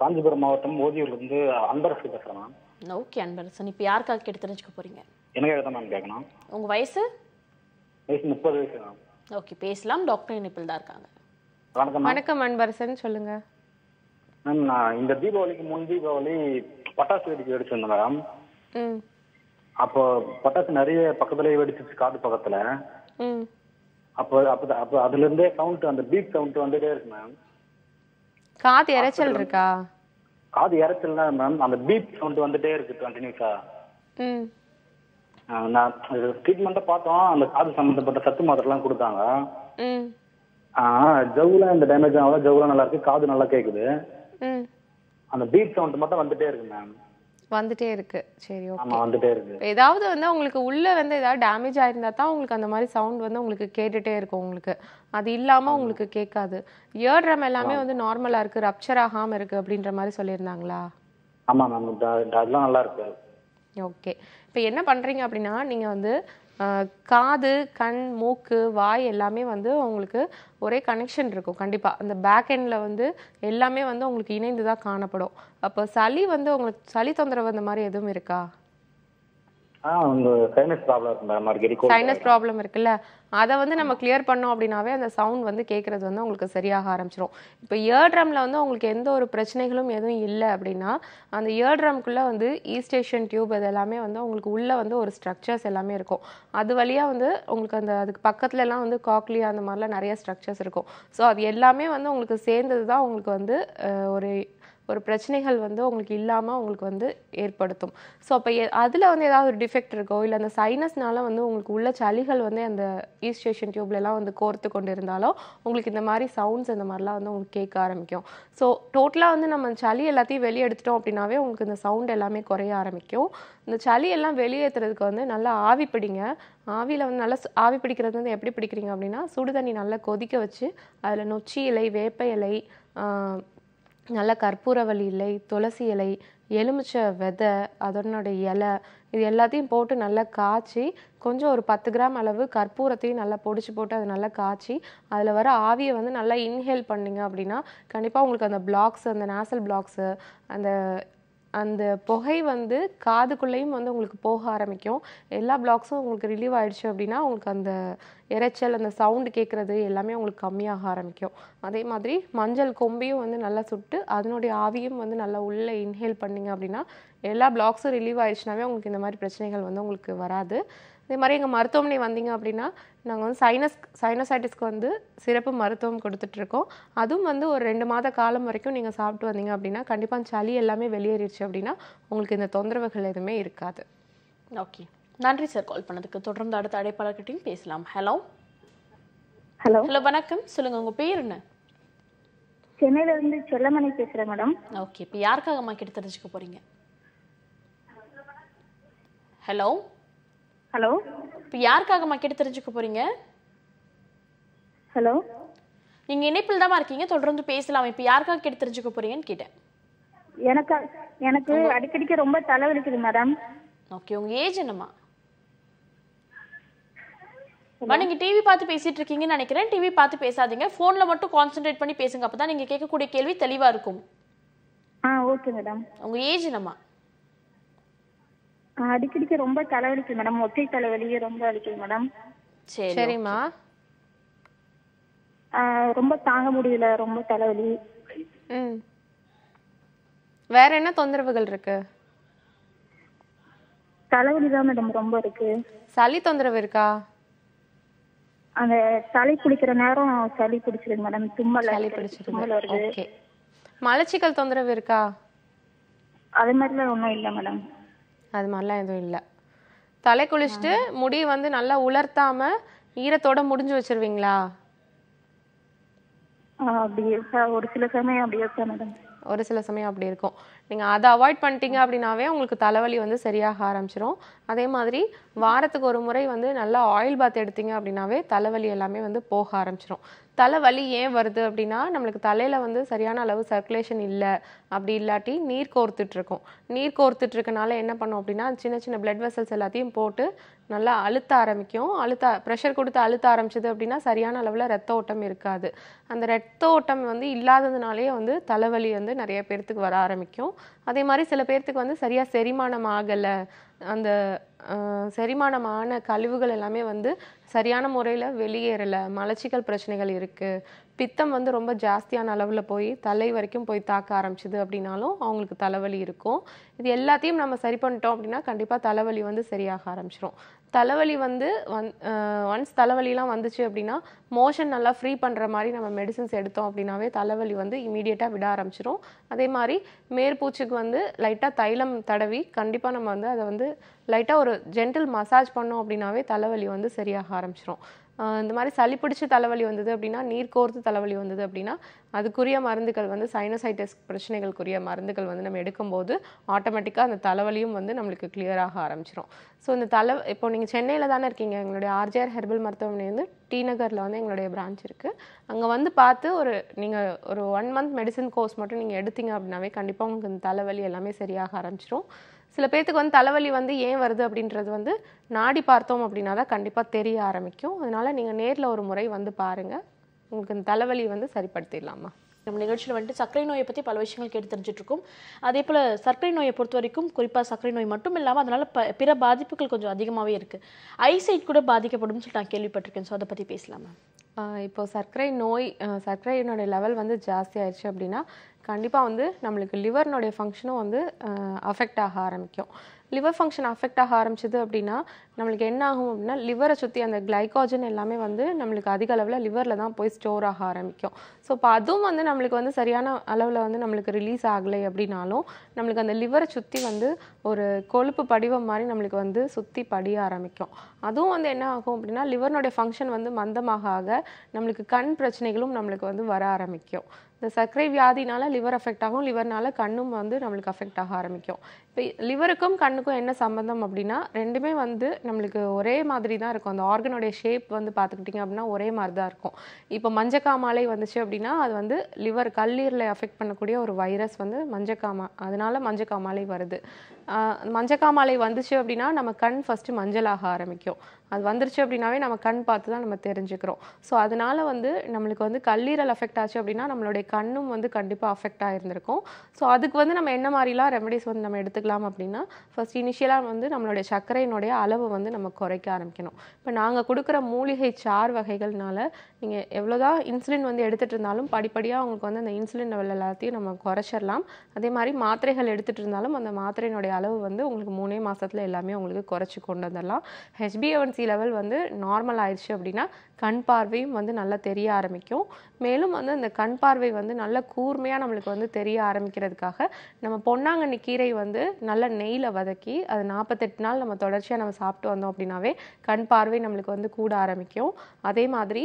காஞ்சிபுரம் மாவட்டம் ஓதியூர்ல இருந்து அன்பரசு பேசுறேன் மேம். ஓகே அன்பரசு. இப்போ யார்காக கேட்டு தெரிஞ்சுக்க போறீங்க? எனக்கு ஏதா மேம் கேட்கணும். உங்க வயசு? வயசு thirty வயசு மேம். ஓகே பேசலாம். டாக்டர் இணைப்புல தான் இருக்காங்க. வணக்கம். வணக்கம் அன்பரசன் சொல்லுங்க. மேம் நான் இந்த தீபாவளிக்கு முன் தீபாவளி பட்டாசு வெடிச்சு வெடிச்சேன் மேம். ம். அப்போ பட்டாசு நிறைய பக்கத்துலயே வெடிச்சிச்சு காது பக்கத்துல அப்போ அப்போ அதுல இருந்தே சவுண்ட் அந்த பீட் சவுண்ட் வந்துட்டே இருக்கு மேம் காது எரச்சல் இருக்கா காது எரச்சல்னா மேம் அந்த பீட் சவுண்ட் வந்துட்டே இருக்கு கண்டினியூஸா ம் நான் ட்ரீட்மென்ட் பார்த்தோம் அந்த காது சம்பந்தப்பட்ட சத்து மாத்திரை எல்லாம் கொடுத்தாங்க ம் ஆ ஜவுல இந்த டேமேஜ் ஆவல ஜவுல நல்லா இருக்கு காது நல்லா கேக்குது ம் அந்த பீட் சவுண்ட் மட்டும் வந்துட்டே இருக்கு மேம் வந்துட்டே இருக்கு சரி ஓகே ஆமா வந்துட்டே இருக்கு ஏதாவது வந்து உங்களுக்கு உள்ள வந்து ஏதாவது டேமேஜ் ஆயிருந்தா தான் உங்களுக்கு அந்த மாதிரி சவுண்ட் வந்து உங்களுக்கு கேட்டுட்டே இருக்கும் உங்களுக்கு அது இல்லாம உங்களுக்கு கேட்காது இயர் ட்ரம் எல்லாமே வந்து நார்மலா இருக்கு ரப்சர் ஆகாம இருக்கு அப்படின்ற மாதிரி சொல்லிருந்தாங்களா ஆமா மேம் அதெல்லாம் நல்லா இருக்கு ஓகே இப்போ என்ன பண்றீங்க அப்படினா நீங்க வந்து காது கண் மூக்கு வாய் எல்லாமே வந்து உங்களுக்கு ஒரே கனெக்ஷன் இருக்கும் கண்டிப்பா அந்த பேக் எண்ட்ல வந்து எல்லாமே வந்து உங்களுக்கு இணைந்து தான் காணப்படும் அப்ப சளி வந்து உங்களுக்கு சளி தொந்தரவு அந்த மாதிரி எதுவும் இருக்கா ஆ அந்த சைனஸ் ப்ராப்ளம் இருக்குடா மார்கெரிகோ சைனஸ் ப்ராப்ளம் இருக்குல அத வந்து நம்ம கிளியர் பண்ணோம் அப்படினாவே அந்த சவுண்ட் வந்து கேக்குறது வந்து உங்களுக்கு சரியாக ஆரம்பிச்சிரும் இப்போ இயர் ட்ரம்ல வந்து உங்களுக்கு எந்த ஒரு பிரச்சனைகளும் எதுவும் இல்ல அப்படினா அந்த இயர் ட்ரம்க்குள்ள வந்து ஈஸ்டேஷன் டியூப் இதெல்லாம்மே வந்து உங்களுக்கு உள்ள வந்து ஒரு ஸ்ட்ரக்சர்ஸ் எல்லாமே இருக்கும் அது வழியா வந்து உங்களுக்கு அந்த அதுக்கு பக்கத்துல எல்லாம் வந்து காக்லியா அந்த மாதிரில நிறைய ஸ்ட்ரக்சர்ஸ் இருக்கும் சோ அது எல்லாமே வந்து உங்களுக்கு சேர்ந்தது தான் உங்களுக்கு வந்து ஒரு ஒரு பிரச்சனைகள் வந்து உங்களுக்கு இல்லாம உங்களுக்கு வந்து ஏற்படுத்தும் சோ அப்ப அதுல வந்து ஏதாவது ஒரு டிஃபெக்ட் இருக்கோ இல்ல அந்த சைனஸ்னால வந்து உங்களுக்கு உள்ள சளிகள் வந்து அந்த ஈஸ்டேஷன் டியூப்ல எல்லாம் வந்து கோர்த்து கொண்டிருந்தாலோ உங்களுக்கு இந்த மாதிரி சவுண்ட்ஸ் அந்த மாதிரி எல்லாம் வந்து உங்களுக்கு கேட்க ஆரம்பிக்கும் சோ டோட்டலா வந்து நம்ம சளி எல்லாத்தையும் வெளியே எடுத்துட்டோம் அப்படினாவே உங்களுக்கு இந்த சவுண்ட் எல்லாமே குறைய ஆரம்பிக்கும் இந்த சளி எல்லாம் வெளியேத்துறதுக்கு வந்து நல்லா ஆவி பிடிங்க ஆவில வந்து நல்லா ஆவி பிடிக்கிறது வந்து எப்படி பிடிக்கிறீங்க அப்படின்னா சுடு தண்ணி நல்லா கொதிக்க வச்சு அதுல நொச்சி இலை வேப்ப இலை நல்ல கற்பூரவள்ளி இலை துளசி இலை எலுமிச்சை விதை அதனோட இலை இது எல்லாத்தையும் போட்டு நல்லா காச்சி கொஞ்சம் ஒரு ten கிராம் அளவு கற்பூரத்தையும் நல்லா பொடிச்சு போட்டு அது நல்லா காச்சி அதுல வர ஆவியை வந்து நல்லா இன்ஹேல் பண்ணீங்க அப்படினா கண்டிப்பா உங்களுக்கு அந்த பிளாக்ஸ் அந்த நாசல் பிளாக்ஸ் அந்த அந்த புகை வந்து காதுக்குள்ளேயும் வந்து உங்களுக்கு போக ஆரம்பிக்கும். எல்லா பிளாக்ஸும் உங்களுக்கு ரிலீவ் ஆயிடுச்சு அப்படின்னா உங்களுக்கு அந்த இரைச்சல், அந்த சவுண்டு கேட்குறது எல்லாமே உங்களுக்கு கம்மியாக ஆரம்பிக்கும். அதே மாதிரி மஞ்சள் கொம்பியும் வந்து நல்லா சுட்டு அதனுடைய ஆவியும் வந்து நல்லா உள்ளே இன்ஹேல் பண்ணிங்க அப்படின்னா எல்லா பிளாக்ஸும் ரிலீவ் ஆயிடுச்சுனாவே உங்களுக்கு இந்த மாதிரி பிரச்சனைகள் வந்து உங்களுக்கு வராது. இதே மாதிரி எங்கள் மருத்துவமனை வந்தீங்க அப்படின்னா நாங்கள் வந்து சைனஸ் சைனசைட்டிஸ்க்கு வந்து சிறப்பு மருத்துவம் கொடுத்துட்ருக்கோம். அதுவும் வந்து ஒரு ரெண்டு மாத காலம் வரைக்கும் நீங்கள் சாப்பிட்டு வந்தீங்க அப்படின்னா கண்டிப்பாக சளி எல்லாமே வெளியேறிடுச்சு அப்படின்னா உங்களுக்கு இந்த தொந்தரவுகள் எதுவுமே இருக்காது. ஓகே, நன்றி சார் கால் பண்ணதுக்கு. தொடர்ந்து அடுத்த அழைப்பாளர்கிட்டையும் பேசலாம். ஹலோ ஹலோ ஹலோ வணக்கம், சொல்லுங்கள், உங்கள் பேர் என்ன? சென்னையிலேருந்து செல்லமணி பேசுகிறேன் மேடம். ஓகே, இப்போ யாருக்காக அம்மா கிட்ட தெரிஞ்சுக்க போகிறீங்க? ஹலோ ஹலோ இப்போ யாருக்காக அம்மா கிட்ட தெரிஞ்சுக்க போறீங்க? ஹலோ, நீங்க இணைப்பில் தான் இருக்கீங்க, தொடர்ந்து பேசலாம். இப்போ யாருக்காக கிட்ட தெரிஞ்சுக்க போறீங்கன்னு கேட்டேன். எனக்கு எனக்கு அடிக்கடிக்கு ரொம்ப தலைவலிக்குது மேடம். ஓகே, உங்க ஏஜ் என்னம்மா? நீங்க டிவி பார்த்து பேசிட்டு இருக்கீங்கன்னு நினைக்கிறேன். டிவி பார்த்து பேசாதீங்க, போன்ல மட்டும் கான்சென்ட்ரேட் பண்ணி பேசுங்க. அப்பதான் நீங்க கேட்கக்கூடிய கேள்வி தெளிவா இருக்கும். ஆ, ஓகே மேடம். உங்க ஏஜ் என்னம்மா? அடிக்கடிக்கு ரொம்ப தலைவலிக்கு மேடம், ஒற்றை தலைவலியே ரொம்ப அடிக்குது மேடம். சரிம்மா, ரொம்ப தாங்க முடியல, ரொம்ப தலைவலி. ம், வேற என்ன தொந்தரவுகள் இருக்கு? தலைவலி தான் மேடம் ரொம்ப இருக்கு. சளி தொந்தரவு இருக்கா? அந்த சளி பிடிக்கிற நேரம் சளி பிடிச்சிருக்கு மேடம், தும்மல் சளி பிடிச்சிருக்கு. ஓகே, மலச்சிக்கல் தொந்தரவு இருக்கா? அது மாதிரிலாம் ஒன்றும் இல்லை மேடம், அது மாதிரிலாம் எதுவும் இல்லை. தலை குளிச்சுட்டு முடி வந்து நல்லா உலர்த்தாம ஈரத்தோட முடிஞ்சு வச்சிருவீங்களா? ஒரு சில சமயம் அப்படியே மேடம், ஒரு சில சமயம் அப்படி இருக்கும். நீங்கள் அதை அவாய்ட் பண்ணிட்டீங்க அப்படின்னாவே உங்களுக்கு தலைவலி வந்து சரியாக ஆரம்பிச்சிடும். அதே மாதிரி வாரத்துக்கு ஒரு முறை வந்து நல்லா ஆயில் பாத் எடுத்தீங்க அப்படின்னாவே தலைவலி எல்லாமே வந்து போக ஆரம்பிச்சிடும். தலைவலி ஏன் வருது அப்படின்னா நம்மளுக்கு தலையில் வந்து சரியான அளவு சர்க்குலேஷன் இல்லை, அப்படி இல்லாட்டி நீர் கோர்த்துட்ருக்கோம். நீர் கோர்த்துட்ருக்கனால என்ன பண்ணோம் அப்படின்னா சின்ன சின்ன பிளட் வெசல்ஸ் எல்லாத்தையும் போட்டு நல்லா அழுத்த ஆரம்பிக்கும். அழுத்த ப்ரெஷர் கொடுத்து அழுத்த ஆரம்பிச்சது அப்படின்னா சரியான அளவில் ரத்த ஓட்டம் இருக்காது. அந்த ரத்த ஓட்டம் வந்து இல்லாததுனாலே வந்து தலைவலி வந்து நிறைய பேர்த்துக்கு வர ஆரம்பிக்கும். அதே மாதிரி சில பேர்த்துக்கு வந்து சரியாக செரிமானம் ஆகலை, அந்த செரிமானமான கழிவுகள் எல்லாமே வந்து சரியான முறையில் வெளியேறலை, மலச்சிக்கல் பிரச்சனைகள் இருக்குது, பித்தம் வந்து ரொம்ப ஜாஸ்தியான அளவில் போய் தலை வரைக்கும் போய் தாக்க ஆரம்பிச்சிது அப்படின்னாலும் அவங்களுக்கு தலைவலி இருக்கும். இது எல்லாத்தையும் நம்ம சரி பண்ணிட்டோம் அப்படின்னா கண்டிப்பாக தலைவலி வந்து சரியாக ஆரம்பிச்சிடும். தலைவலி வந்து வந் ஒன்ஸ் தலைவலிலாம் வந்துச்சு அப்படின்னா மோஷன் நல்லா ஃப்ரீ பண்ணுற மாதிரி நம்ம மெடிசன்ஸ் எடுத்தோம் அப்படின்னாவே தலைவலி வந்து இமீடியட்டாக விட ஆரம்பிச்சிடும். அதே மாதிரி மேற்பூச்சுக்கு வந்து லைட்டாக தைலம் தடவி கண்டிப்பாக நம்ம வந்து அதை வந்து லைட்டாக ஒரு ஜென்டில் மசாஜ் பண்ணோம் அப்படின்னாவே தலைவலி வந்து சரியாக ஆரம்பிச்சிடும். இந்த மாதிரி சளி பிடிச்சி தலைவலி வந்தது அப்படின்னா, நீர் கோர்த்து தலைவலி வந்தது அப்படின்னா அதுக்குரிய மருந்துகள் வந்து சைனசைட்டிஸ் பிரச்சனைகளுக்குரிய மருந்துகள் வந்து நம்ம எடுக்கும்போது ஆட்டோமேட்டிக்காக அந்த தலைவலியும் வந்து நம்மளுக்கு கிளியராக ஆரம்பிச்சிடும். ஸோ இந்த தலை இப்போ நீங்கள் சென்னையில் தானே இருக்கீங்க, எங்களுடைய ஆர்ஜிஆர் ஹெர்பல் மருத்துவமனை வந்து டி நகரில் வந்து எங்களுடைய பிரான்ச் இருக்குது. அங்கே வந்து பார்த்து ஒரு நீங்கள் ஒரு ஒன் மந்த் மெடிசன் கோர்ஸ் மட்டும் நீங்கள் எடுத்தீங்க அப்படின்னாவே கண்டிப்பாக உங்களுக்கு இந்த தலைவலி எல்லாமே சரியாக ஆரம்பிச்சிடும். சில பேர்த்துக்கு வந்து தலைவலி வந்து ஏன் வருது அப்படின்றது வந்து நாடி பார்த்தோம் அப்படின்னா தான் கண்டிப்பாக தெரிய ஆரம்பிக்கும். அதனால் நீங்கள் நேரில் ஒரு முறை வந்து பாருங்கள், உங்களுக்கு இந்த தலைவலி வந்து சரிப்படுத்திடலாமா. நம்ம நிகழ்ச்சியில் வந்துட்டு சர்க்கரை நோயை பற்றி பல விஷயங்கள் கேட்டு தெரிஞ்சிட்ருக்கோம். அதே போல் சர்க்கரை நோயை பொறுத்த வரைக்கும் குறிப்பாக சர்க்கரை நோய் மட்டும் இல்லாமல் அதனால் ப பிற பாதிப்புகள் கொஞ்சம் அதிகமாகவே இருக்குது. ஐசைட் கூட பாதிக்கப்படும் சொல்லி நான் கேள்விப்பட்டிருக்கேன். ஸோ அதை பற்றி பேசலாமா? இப்போது சர்க்கரை நோய் சர்க்கரையினுடைய லெவல் வந்து ஜாஸ்தி ஆயிடுச்சு அப்படின்னா கண்டிப்பாக வந்து நம்மளுக்கு லிவர்னுடைய ஃபங்க்ஷனும் வந்து அஃபெக்ட் ஆக ஆரம்பிக்கும். லிவர் ஃபங்க்ஷன் அஃபெக்ட் ஆக ஆரம்பிச்சது அப்படின்னா நம்மளுக்கு என்ன ஆகும் அப்படின்னா லிவரை சுற்றி அந்த கிளைகாஜன் எல்லாமே வந்து நம்மளுக்கு அதிக அளவில் லிவரில் தான் போய் ஸ்டோர் ஆக ஆரம்பிக்கும். ஸோ இப்போ அதுவும் வந்து நம்மளுக்கு வந்து சரியான அளவில் வந்து நம்மளுக்கு ரிலீஸ் ஆகலை அப்படின்னாலும் நம்மளுக்கு அந்த லிவரை சுற்றி வந்து ஒரு கொழுப்பு படிவம் மாதிரி நம்மளுக்கு வந்து சுற்றி படிய ஆரம்பிக்கும். அதுவும் வந்து என்ன ஆகும் அப்படின்னா லிவர்னுடைய ஃபங்க்ஷன் வந்து மந்தமாக ஆக நம்மளுக்கு கண் பிரச்சனைகளும் நம்மளுக்கு வந்து வர ஆரம்பிக்கும். இந்த சர்க்கரை வியாதினால் லிவர் அஃபெக்ட் ஆகும், லிவர்னால கண்ணும் வந்து நம்மளுக்கு அஃபெக்ட் ஆக ஆரம்பிக்கும். இப்போ லிவருக்கும் கண்ணுக்கும் என்ன சம்பந்தம் அப்படின்னா ரெண்டுமே வந்து நம்மளுக்கு ஒரே மாதிரி தான் இருக்கும். அந்த ஆர்கனுடைய ஷேப் வந்து பார்த்துக்கிட்டிங்க அப்படின்னா ஒரே மாதிரி தான் இருக்கும். இப்போ மஞ்சக்காமாலை வந்துச்சு அப்படின்னா அது வந்து லிவர் கல்லீரலை அஃபெக்ட் பண்ணக்கூடிய ஒரு வைரஸ் வந்து மஞ்சக்காமா, அதனால மஞ்சக்காமாலை வருது. மஞ்சக்காமாலை வந்துச்சு அப்படினா நம்ம கண் ஃபர்ஸ்ட் மஞ்சளாக ஆரம்பிக்கும். அது வந்துருச்சு அப்படினாவே நம்ம கண் பார்த்து தான் நம்ம தெரிஞ்சுக்கிறோம். ஸோ அதனால வந்து நம்மளுக்கு வந்து கல்லீரல் அஃபெக்ட் ஆச்சு அப்படின்னா நம்மளுடைய கண்ணும் வந்து கண்டிப்பாக அஃபெக்ட் ஆகிருந்திருக்கும். ஸோ அதுக்கு வந்து நம்ம என்ன மாதிரிலாம் ரெமடிஸ் வந்து நம்ம எடுத்துக்கலாம் அப்படின்னா, ஃபர்ஸ்ட் இனிஷியலாக வந்து நம்மளுடைய சர்க்கரையினுடைய அளவு வந்து நம்ம குறைக்க ஆரம்பிக்கணும். இப்போ நாங்கள் கொடுக்குற மூலிகை சார் வகைகள்னால நீங்கள் எவ்வளோதான் இன்சுலின் வந்து எடுத்துகிட்டு இருந்தாலும் படிப்படியாக அவங்களுக்கு வந்து அந்த இன்சுலின் லெவல் எல்லாத்தையும் நம்ம குறைச்சிடலாம். அதே மாதிரி மாத்திரைகள் எடுத்துகிட்டு இருந்தாலும் அந்த மாத்திரையினுடைய அளவு வந்து உங்களுக்கு மூணே மாதத்தில் எல்லாமே உங்களுக்கு குறைச்சி கொண்டு வந்துடலாம். ஹெச்பிஏ ஒன் சி லெவல் வந்து நார்மல் ஆயிடுச்சு அப்படின்னா கண் பார்வையும் வந்து நல்லா தெரிய ஆரம்பிக்கும். மேலும் வந்து அந்த கண் பார்வை வந்து நல்ல கூர்மையாக நம்மளுக்கு வந்து தெரிய ஆரம்பிக்கிறதுக்காக நம்ம பொன்னாங்கண்ணி கீரை வந்து நல்ல நெய்யில் வதக்கி அது நாற்பத்தெட்டு நாள் நம்ம தொடர்ச்சியாக நம்ம சாப்பிட்டு வந்தோம் அப்படின்னாவே கண் பார்வை நம்மளுக்கு வந்து கூட ஆரம்பிக்கும். அதே மாதிரி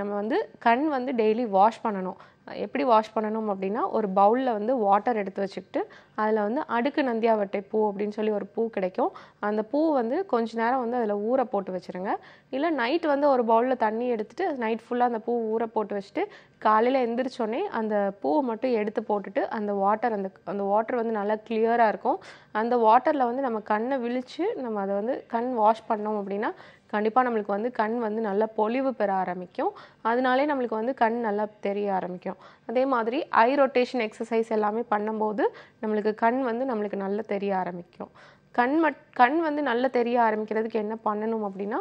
நம்ம வந்து கண் வந்து டெய்லி வாஷ் பண்ணணும். எப்படி வாஷ் பண்ணணும் அப்படின்னா, ஒரு பவுலில் வந்து வாட்டர் எடுத்து வச்சுக்கிட்டு அதில் வந்து அடுக்கு நந்தியாவட்டை பூ அப்படின்னு சொல்லி ஒரு பூ கிடைக்கும். அந்த பூ வந்து கொஞ்ச நேரம் வந்து அதில் ஊற போட்டு வச்சுருங்க. இல்லை நைட் வந்து ஒரு பவுலில் தண்ணி எடுத்துகிட்டு நைட் ஃபுல்லாக அந்த பூ ஊற போட்டு வச்சுட்டு காலையில் எழுந்திரிச்சோடனே அந்த பூவை மட்டும் எடுத்து போட்டுட்டு அந்த வாட்டர் அந்த அந்த வாட்டர் வந்து நல்லா கிளியராக இருக்கும். அந்த வாட்டரில் வந்து நம்ம கண்ணை விழித்து நம்ம அதை வந்து கண் வாஷ் பண்ணோம் அப்படின்னா கண்டிப்பாக நம்மளுக்கு வந்து கண் வந்து நல்லா பொலிவு பெற ஆரம்பிக்கும். அதனாலே நம்மளுக்கு வந்து கண் நல்லா தெரிய ஆரம்பிக்கும். அதே மாதிரி ஐ ரொட்டேஷன் எக்ஸசைஸ் எல்லாமே பண்ணும்போது நம்மளுக்கு கண் வந்து நம்மளுக்கு நல்லா தெரிய ஆரம்பிக்கும். கண் மட் கண் வந்து நல்லா தெரிய ஆரம்பிக்கிறதுக்கு என்ன பண்ணணும் அப்படின்னா,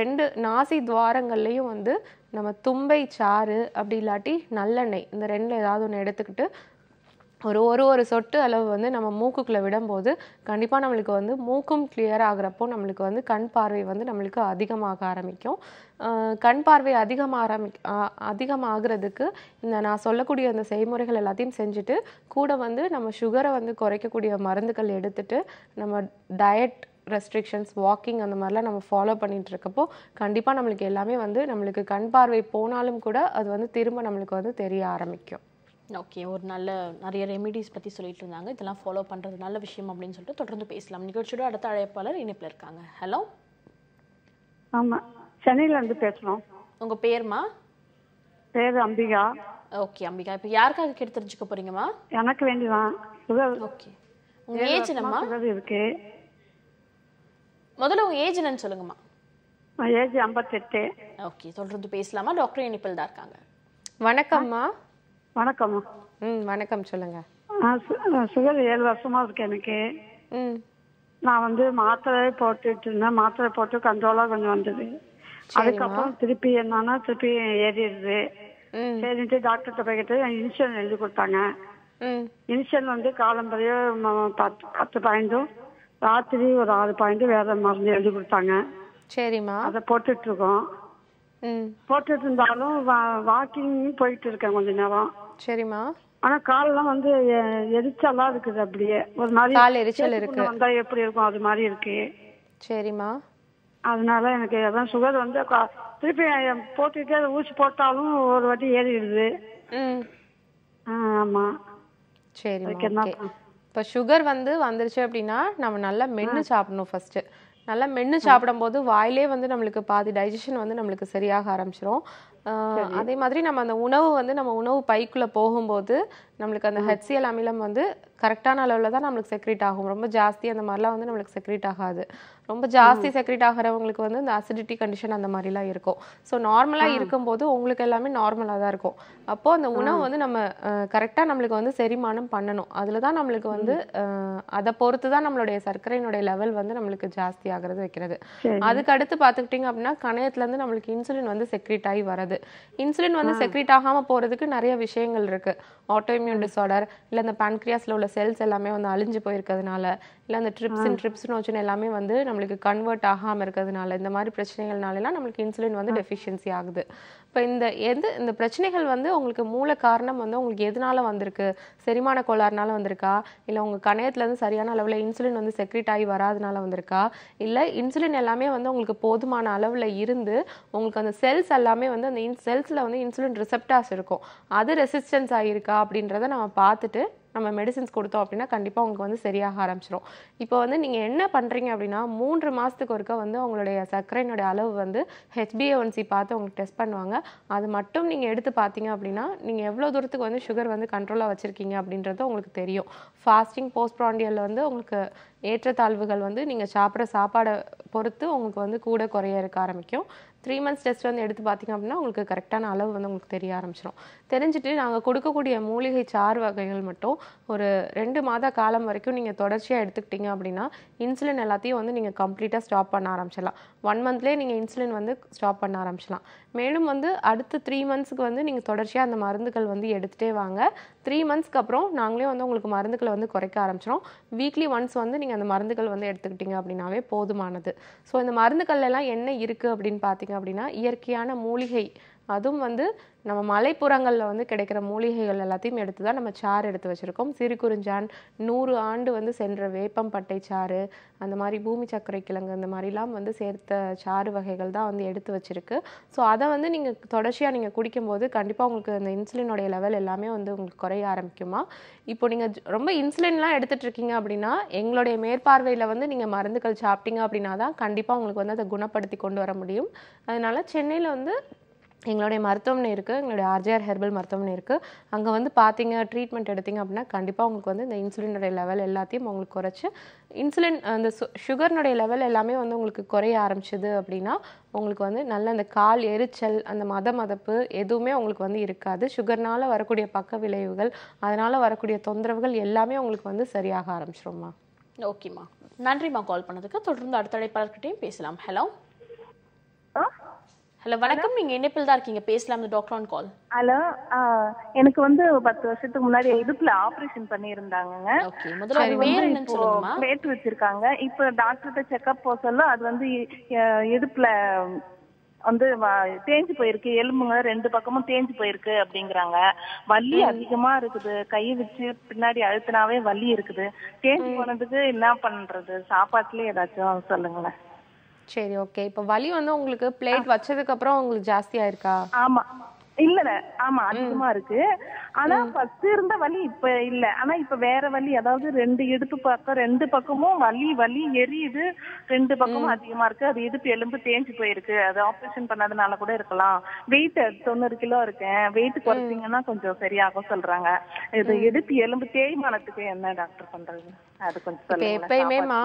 ரெண்டு நாசி துவாரங்கள்லேயும் வந்து நம்ம தும்பை சாறு அப்படி இல்லாட்டி நல்லெண்ணெய் இந்த ரெண்டில் ஏதாவது ஒன்று எடுத்துக்கிட்டு ஒரு ஒரு ஒரு சொட்டு அளவு வந்து நம்ம மூக்குக்குள்ளே விடும்போது கண்டிப்பாக நம்மளுக்கு வந்து மூக்கும் கிளியர் ஆகிறப்போ நம்மளுக்கு வந்து கண் பார்வை வந்து நம்மளுக்கு அதிகமாக ஆரம்பிக்கும். கண் பார்வை அதிகமாக ஆரம்பிக் அதிகமாகிறதுக்கு இந்த நான் சொல்லக்கூடிய அந்த செய்முறைகள் எல்லாத்தையும் செஞ்சுட்டு கூட வந்து நம்ம சுகரை வந்து குறைக்கக்கூடிய மருந்துகள் எடுத்துகிட்டு நம்ம டயட் ரெஸ்ட்ரிக்ஷன்ஸ் வாக்கிங் அந்த மாதிரிலாம் நம்ம ஃபாலோ பண்ணிகிட்டு இருக்கப்போ கண்டிப்பாக நம்மளுக்கு எல்லாமே வந்து நம்மளுக்கு கண் பார்வை போனாலும் கூட அது வந்து திரும்ப நம்மளுக்கு வந்து தெரிய ஆரம்பிக்கும். ஓகே, ஒரு நல்ல நிறைய ரெமிடிஸ் பற்றி சொல்லிட்டு இருந்தாங்க. இதெல்லாம் ஃபாலோ பண்ணுறது நல்ல விஷயம் அப்படின்னு சொல்லிட்டு தொடர்ந்து பேசலாம். நிகழ்ச்சியோட அடுத்த அழைப்பாளர் இணைப்பில் இருக்காங்க. ஹலோ. ஆமாம், சென்னையிலேருந்து பேசுகிறோம். உங்கள் பேருமா? பேர் அம்பிகா. ஓகே அம்பிகா, இப்போ யாருக்காக கேட்டு தெரிஞ்சுக்க போகிறீங்கம்மா? எனக்கு வேண்டிதான். ஓகே, உங்கள் ஏஜ் என்னம்மா? இருக்கு. முதல்ல உங்கள் ஏஜ் என்னன்னு சொல்லுங்கம்மா. ஏஜ் ஐம்பத்தெட்டு. ஓகே, தொடர்ந்து பேசலாமா? டாக்டர் இணைப்பில் தான் இருக்காங்க. வணக்கம்மா. வணக்கம். ம், வணக்கம். சொல்லுங்க. சுகர் ஏழு வருஷமா இருக்கு எனக்கு. ம், நான் வந்து மாத்திரை போட்டுட்டு இருந்தேன். மாத்திரை போட்டு கண்ட்ரோலா கொஞ்சம் வந்தது. அதுக்கப்புறம் திருப்பி என்னன்னா திருப்பி ஏறிடுது. சரின்ட்டு டாக்டர்கிட்ட போய்கிட்டு இன்சுலின் எழுதி கொடுத்தாங்க. இன்சுலின் வந்து காலம்பறையோ பத்து பத்து பாயிண்டும் ராத்திரி ஒரு ஆறு பாயிண்டும் வேற மருந்து எழுதி கொடுத்தாங்க. சரிம்மா, அதை போட்டுட்டு இருக்கோம். போட்டுட்டு இருந்தாலும் வாக்கிங் போயிட்டு இருக்கேன் கொஞ்ச நேரம். சரிம்மா. ஆனா காலெல்லாம் வந்து எரிச்சலா இருக்குது. அப்படியே ஒரு மாதிரி கால் எரிச்சல் இருக்கு. வந்தா எப்படி இருக்கும் அது மாதிரி இருக்கு. சரிம்மா. அதனால எனக்கு அதான் சுகர் வந்து திருப்பி போட்டுக்கிட்டே ஊசி போட்டாலும் ஒரு வாட்டி ஏறிடுது. ஆமா. சரி, இப்ப சுகர் வந்து வந்துருச்சு அப்படின்னா நம்ம நல்லா மென்னு சாப்பிடணும். ஃபர்ஸ்ட் நல்லா மென்று சாப்பிடும்போது வாயிலே வந்து நம்மளுக்கு பாதி டைஜஷன் வந்து நம்மளுக்கு சரியாக ஆரம்பிச்சிடும். அதே மாதிரி நம்ம அந்த உணவு வந்து நம்ம உணவு பைக்குள்ளே போகும்போது நம்மளுக்கு அந்த ஹெச்சிஎல் அமிலம் வந்து கரெக்டான அளவில் தான் நம்மளுக்கு செக்ரேட் ஆகும். ரொம்ப ஜாஸ்தி அந்த மாதிரிலாம் வந்து நம்மளுக்கு செக்ரேட் ஆகாது. ரொம்ப ஜாஸ்தி செக்ரேட் ஆகிறவங்களுக்கு வந்து இந்த அசிடிட்டி கண்டிஷன் அந்த மாதிரிலாம் இருக்கும். ஸோ நார்மலாக இருக்கும்போது உங்களுக்கு எல்லாமே நார்மலாக தான் இருக்கும். அப்போது அந்த உணவு வந்து நம்ம கரெக்டாக நம்மளுக்கு வந்து செரிமானம் பண்ணணும். அதில் தான் நம்மளுக்கு வந்து அதை பொறுத்து தான் நம்மளுடைய சர்க்கரையினுடைய லெவல் வந்து நம்மளுக்கு ஜாஸ்தி ஆகிறது வைக்கிறது. அதுக்கு அடுத்து பார்த்துக்கிட்டிங்க அப்படின்னா கணையத்துலேருந்து நம்மளுக்கு இன்சுலின் வந்து செக்ரேட் ஆகி வரது. இன்சுலின் வந்து செக்ரேட் ஆகாம போறதுக்கு நிறைய விஷயங்கள் இருக்கு. ஆட்டோஇம்யூன் டிசார்டர் இல்ல இந்த பான்கிரியாஸ்ல உள்ள செல்ஸ் எல்லாமே வந்து அழிஞ்சு போயிருக்கிறதுனால இல்லை அந்த ட்ரிப்ஸின் ட்ரிப்ஸ்னோச்சின் எல்லாமே வந்து நம்மளுக்கு கன்வெர்ட் ஆகாமல் இருக்கிறதுனால இந்த மாதிரி பிரச்சனைகள்னாலாம் நம்மளுக்கு இன்சுலின் வந்து டெஃபிஷியன்சி ஆகுது. இப்போ இந்த எது இந்த பிரச்சனைகள் வந்து உங்களுக்கு மூல காரணம் வந்து உங்களுக்கு எதனால வந்திருக்கு? செரிமான கோளாறுனால வந்திருக்கா? இல்லை உங்கள் கணையத்துலேருந்து சரியான அளவில் இன்சுலின் வந்து செக்ரேட் ஆகி வராதனால வந்திருக்கா? இல்லை இன்சுலின் எல்லாமே வந்து உங்களுக்கு போதுமான அளவில் இருந்து உங்களுக்கு அந்த செல்ஸ் எல்லாமே வந்து அந்த இன் செல்ஸில் வந்து இன்சுலின் ரிசெப்டாஸ் இருக்கும் அது ரெசிஸ்டன்ஸ் ஆகியிருக்கா அப்படின்றத நம்ம பார்த்துட்டு நம்ம மெடிசின்ஸ் கொடுத்தோம் அப்படினா கண்டிப்பா உங்களுக்கு வந்து சரியாக ஆரம்பிச்சிரும். இப்போ வந்து நீங்க என்ன பண்றீங்க அப்படினா மூன்று மாசத்துக்கு ஒருக்க வந்து உங்களுடைய சர்க்கரையினுடைய அளவு வந்து H b A one c பார்த்து உங்களுக்கு டெஸ்ட் பண்ணுவாங்க. அது மட்டும் நீங்க எடுத்து பாத்தீங்க அப்படினா நீங்க எவ்வளவு தூரத்துக்கு வந்து சுகர் வந்து கண்ட்ரோலா வச்சிருக்கீங்க அப்படின்றது உங்களுக்கு தெரியும். ஃபாஸ்டிங் போஸ்ட் பிராண்டியல்ல வந்து உங்களுக்கு ஏற்றத்தாழ்வுகள் வந்து நீங்க சாப்பிட்ற சாப்பாடு பொறுத்து உங்களுக்கு வந்து கூட குறைய இருக்க ஆரம்பிக்கும். three months test வந்து எடுத்து பாத்தீங்க அப்படினா உங்களுக்கு கரெக்ட்டான அளவு வந்து உங்களுக்கு தெரிய ஆரம்பிச்சிரும். தெரிஞ்சிட்டு நாங்க கொடுக்கக்கூடிய மூலிகை சார் வகைகள் மட்டும் ஒரு two மாத காலம் வரைக்கும் நீங்க தொடர்ச்சியா எடுத்துக்கிட்டீங்க அப்படினா இன்சுலின் எல்லாத்தையும் வந்து நீங்க கம்ப்ளீட்டா ஸ்டாப் பண்ண ஆரம்பிச்சலாம். one monthலயே நீங்க இன்சுலின் வந்து ஸ்டாப் பண்ண ஆரம்பிச்சலாம். மேலும் வந்து அடுத்து three monthsக்கு வந்து நீங்க தொடர்ச்சியா அந்த மருந்துகள் வந்து எடுத்துட்டே வாங்க. three monthsக்கு அப்புறம் நாங்களே வந்து உங்களுக்கு மருந்துகளை வந்து குறைக்க ஆரம்பிச்சிரோம். வீக்லி once வந்து நீங்க அந்த மருந்துகள் வந்து எடுத்துக்கிட்டீங்க அப்படினாவே போதுமானது. சோ இந்த மருந்துகள் எல்லாம் என்ன இருக்கு அப்படினு பாத்தீங்க அப்படினா இயற்கையான மூலிகை அதுவும் வந்து நம்ம மலைப்புறங்கள்ல வந்து கிடைக்கிற மூலிகைகள் எல்லாத்தையும் எடுத்து தான் நம்ம சார் எடுத்து வச்சிருக்கோம். சிறுகுறிஞ்சான், நூறு ஆண்டு வந்து சென்ற வேப்பம் பட்டை சாறு, அந்த மாதிரி பூமி சக்கரை கிழங்கு, அந்த மாதிரிலாம் வந்து சேர்த்த சாறு வகைகள் தான் வந்து எடுத்து வச்சிருக்கு. ஸோ அதை வந்து நீங்கள் தொடர்ச்சியாக நீங்கள் குடிக்கும்போது கண்டிப்பாக உங்களுக்கு அந்த இன்சுலினுடைய லெவல் எல்லாமே வந்து உங்களுக்கு குறைய ஆரம்பிக்குமா. இப்போ நீங்கள் ரொம்ப இன்சுலின்லாம் எடுத்துட்டு இருக்கீங்க அப்படின்னா எங்களுடைய மேற்பார்வையில் வந்து நீங்கள் மருந்துகள் சாப்பிட்டீங்க அப்படின்னா தான் கண்டிப்பாக உங்களுக்கு வந்து அதை குணப்படுத்தி கொண்டு வர முடியும். அதனால சென்னையில் வந்து எங்களுடைய மருத்துவமனை இருக்குது, எங்களுடைய R G R Herbal மருத்துவமனை இருக்குது. அங்கே வந்து பார்த்தீங்க ட்ரீட்மெண்ட் எடுத்தீங்க அப்படின்னா கண்டிப்பாக உங்களுக்கு வந்து இந்த இன்சுலினுடைய லெவல் எல்லாத்தையும் உங்களுக்கு குறைச்சி இன்சுலின் அந்த சுகர்னுடைய லெவல் எல்லாமே வந்து உங்களுக்கு குறைய ஆரம்பிச்சது அப்படின்னா உங்களுக்கு வந்து நல்ல அந்த கால் எரிச்சல், அந்த மத மதப்பு எதுவுமே உங்களுக்கு வந்து இருக்காது. சுகர்னால வரக்கூடிய பக்க விளைவுகள், அதனால் வரக்கூடிய தொந்தரவுகள் எல்லாமே உங்களுக்கு வந்து சரியாக ஆரம்பிச்சிரும்மா. ஓகேம்மா, நன்றிம்மா கால் பண்ணதுக்கு. தொடர்ந்து அடுத்த அழைப்பாளர்கிட்டையும் பேசலாம். ஹலோ ஹலோ வணக்கம், நீங்க இணைப்பில் தான் இருக்கீங்க, பேசலாம். Doctor on call. ஹலோ, எனக்கு வந்து பத்து வருஷத்துக்கு முன்னாடி இடுப்புல ஆபரேஷன் பண்ணிருந்தாங்க. வேட்டு வச்சிருக்காங்க. இப்ப டாக்டர்கிட்ட செக்அப் போக சொல்ல அது வந்து இடுப்புல வந்து தேஞ்சு போயிருக்கு, எலும்புங்க ரெண்டு பக்கமும் தேஞ்சு போயிருக்கு அப்படிங்கிறாங்க. வலி அதிகமா இருக்குது, கையை வச்சு பின்னாடி அழுத்தினாவே வலி இருக்குது. தேஞ்சு போனதுக்கு என்ன பண்றது? சாப்பாட்டுலயே ஏதாச்சும் சொல்லுங்களேன். சரி, ஓகே. இப்ப வலி வந்து உங்களுக்கு பிளேட் வச்சதுக்கு அப்புறம் உங்களுக்கு ஜாஸ்தியா இருக்கா? ஆமா இல்ல, ஆமா அதிகமா இருக்கு. ஆனா ஃபர்ஸ்ட் இருந்த வலி இப்ப இல்ல, ஆனா இப்ப வேற வலி, அதாவது ரெண்டு இடுப்பு பக்கம் ரெண்டு பக்கமும் வலி வலி எரியுது, ரெண்டு பக்கமும் அதிகமா இருக்கு. அது இடுப்பு எலும்பு தேஞ்சு போயிருக்கு, அது ஆபரேஷன் பண்ணதுனால கூட இருக்கலாம். வெயிட் தொண்ணூறு கிலோ இருக்கேன், வெயிட் குறைச்சிங்கன்னா கொஞ்சம் சரியாகும் சொல்றாங்க. இது இடுப்பு எலும்பு தேய்மானத்துக்கு என்ன டாக்டர் பண்றது? அது கொஞ்சம் எப்பயுமேமா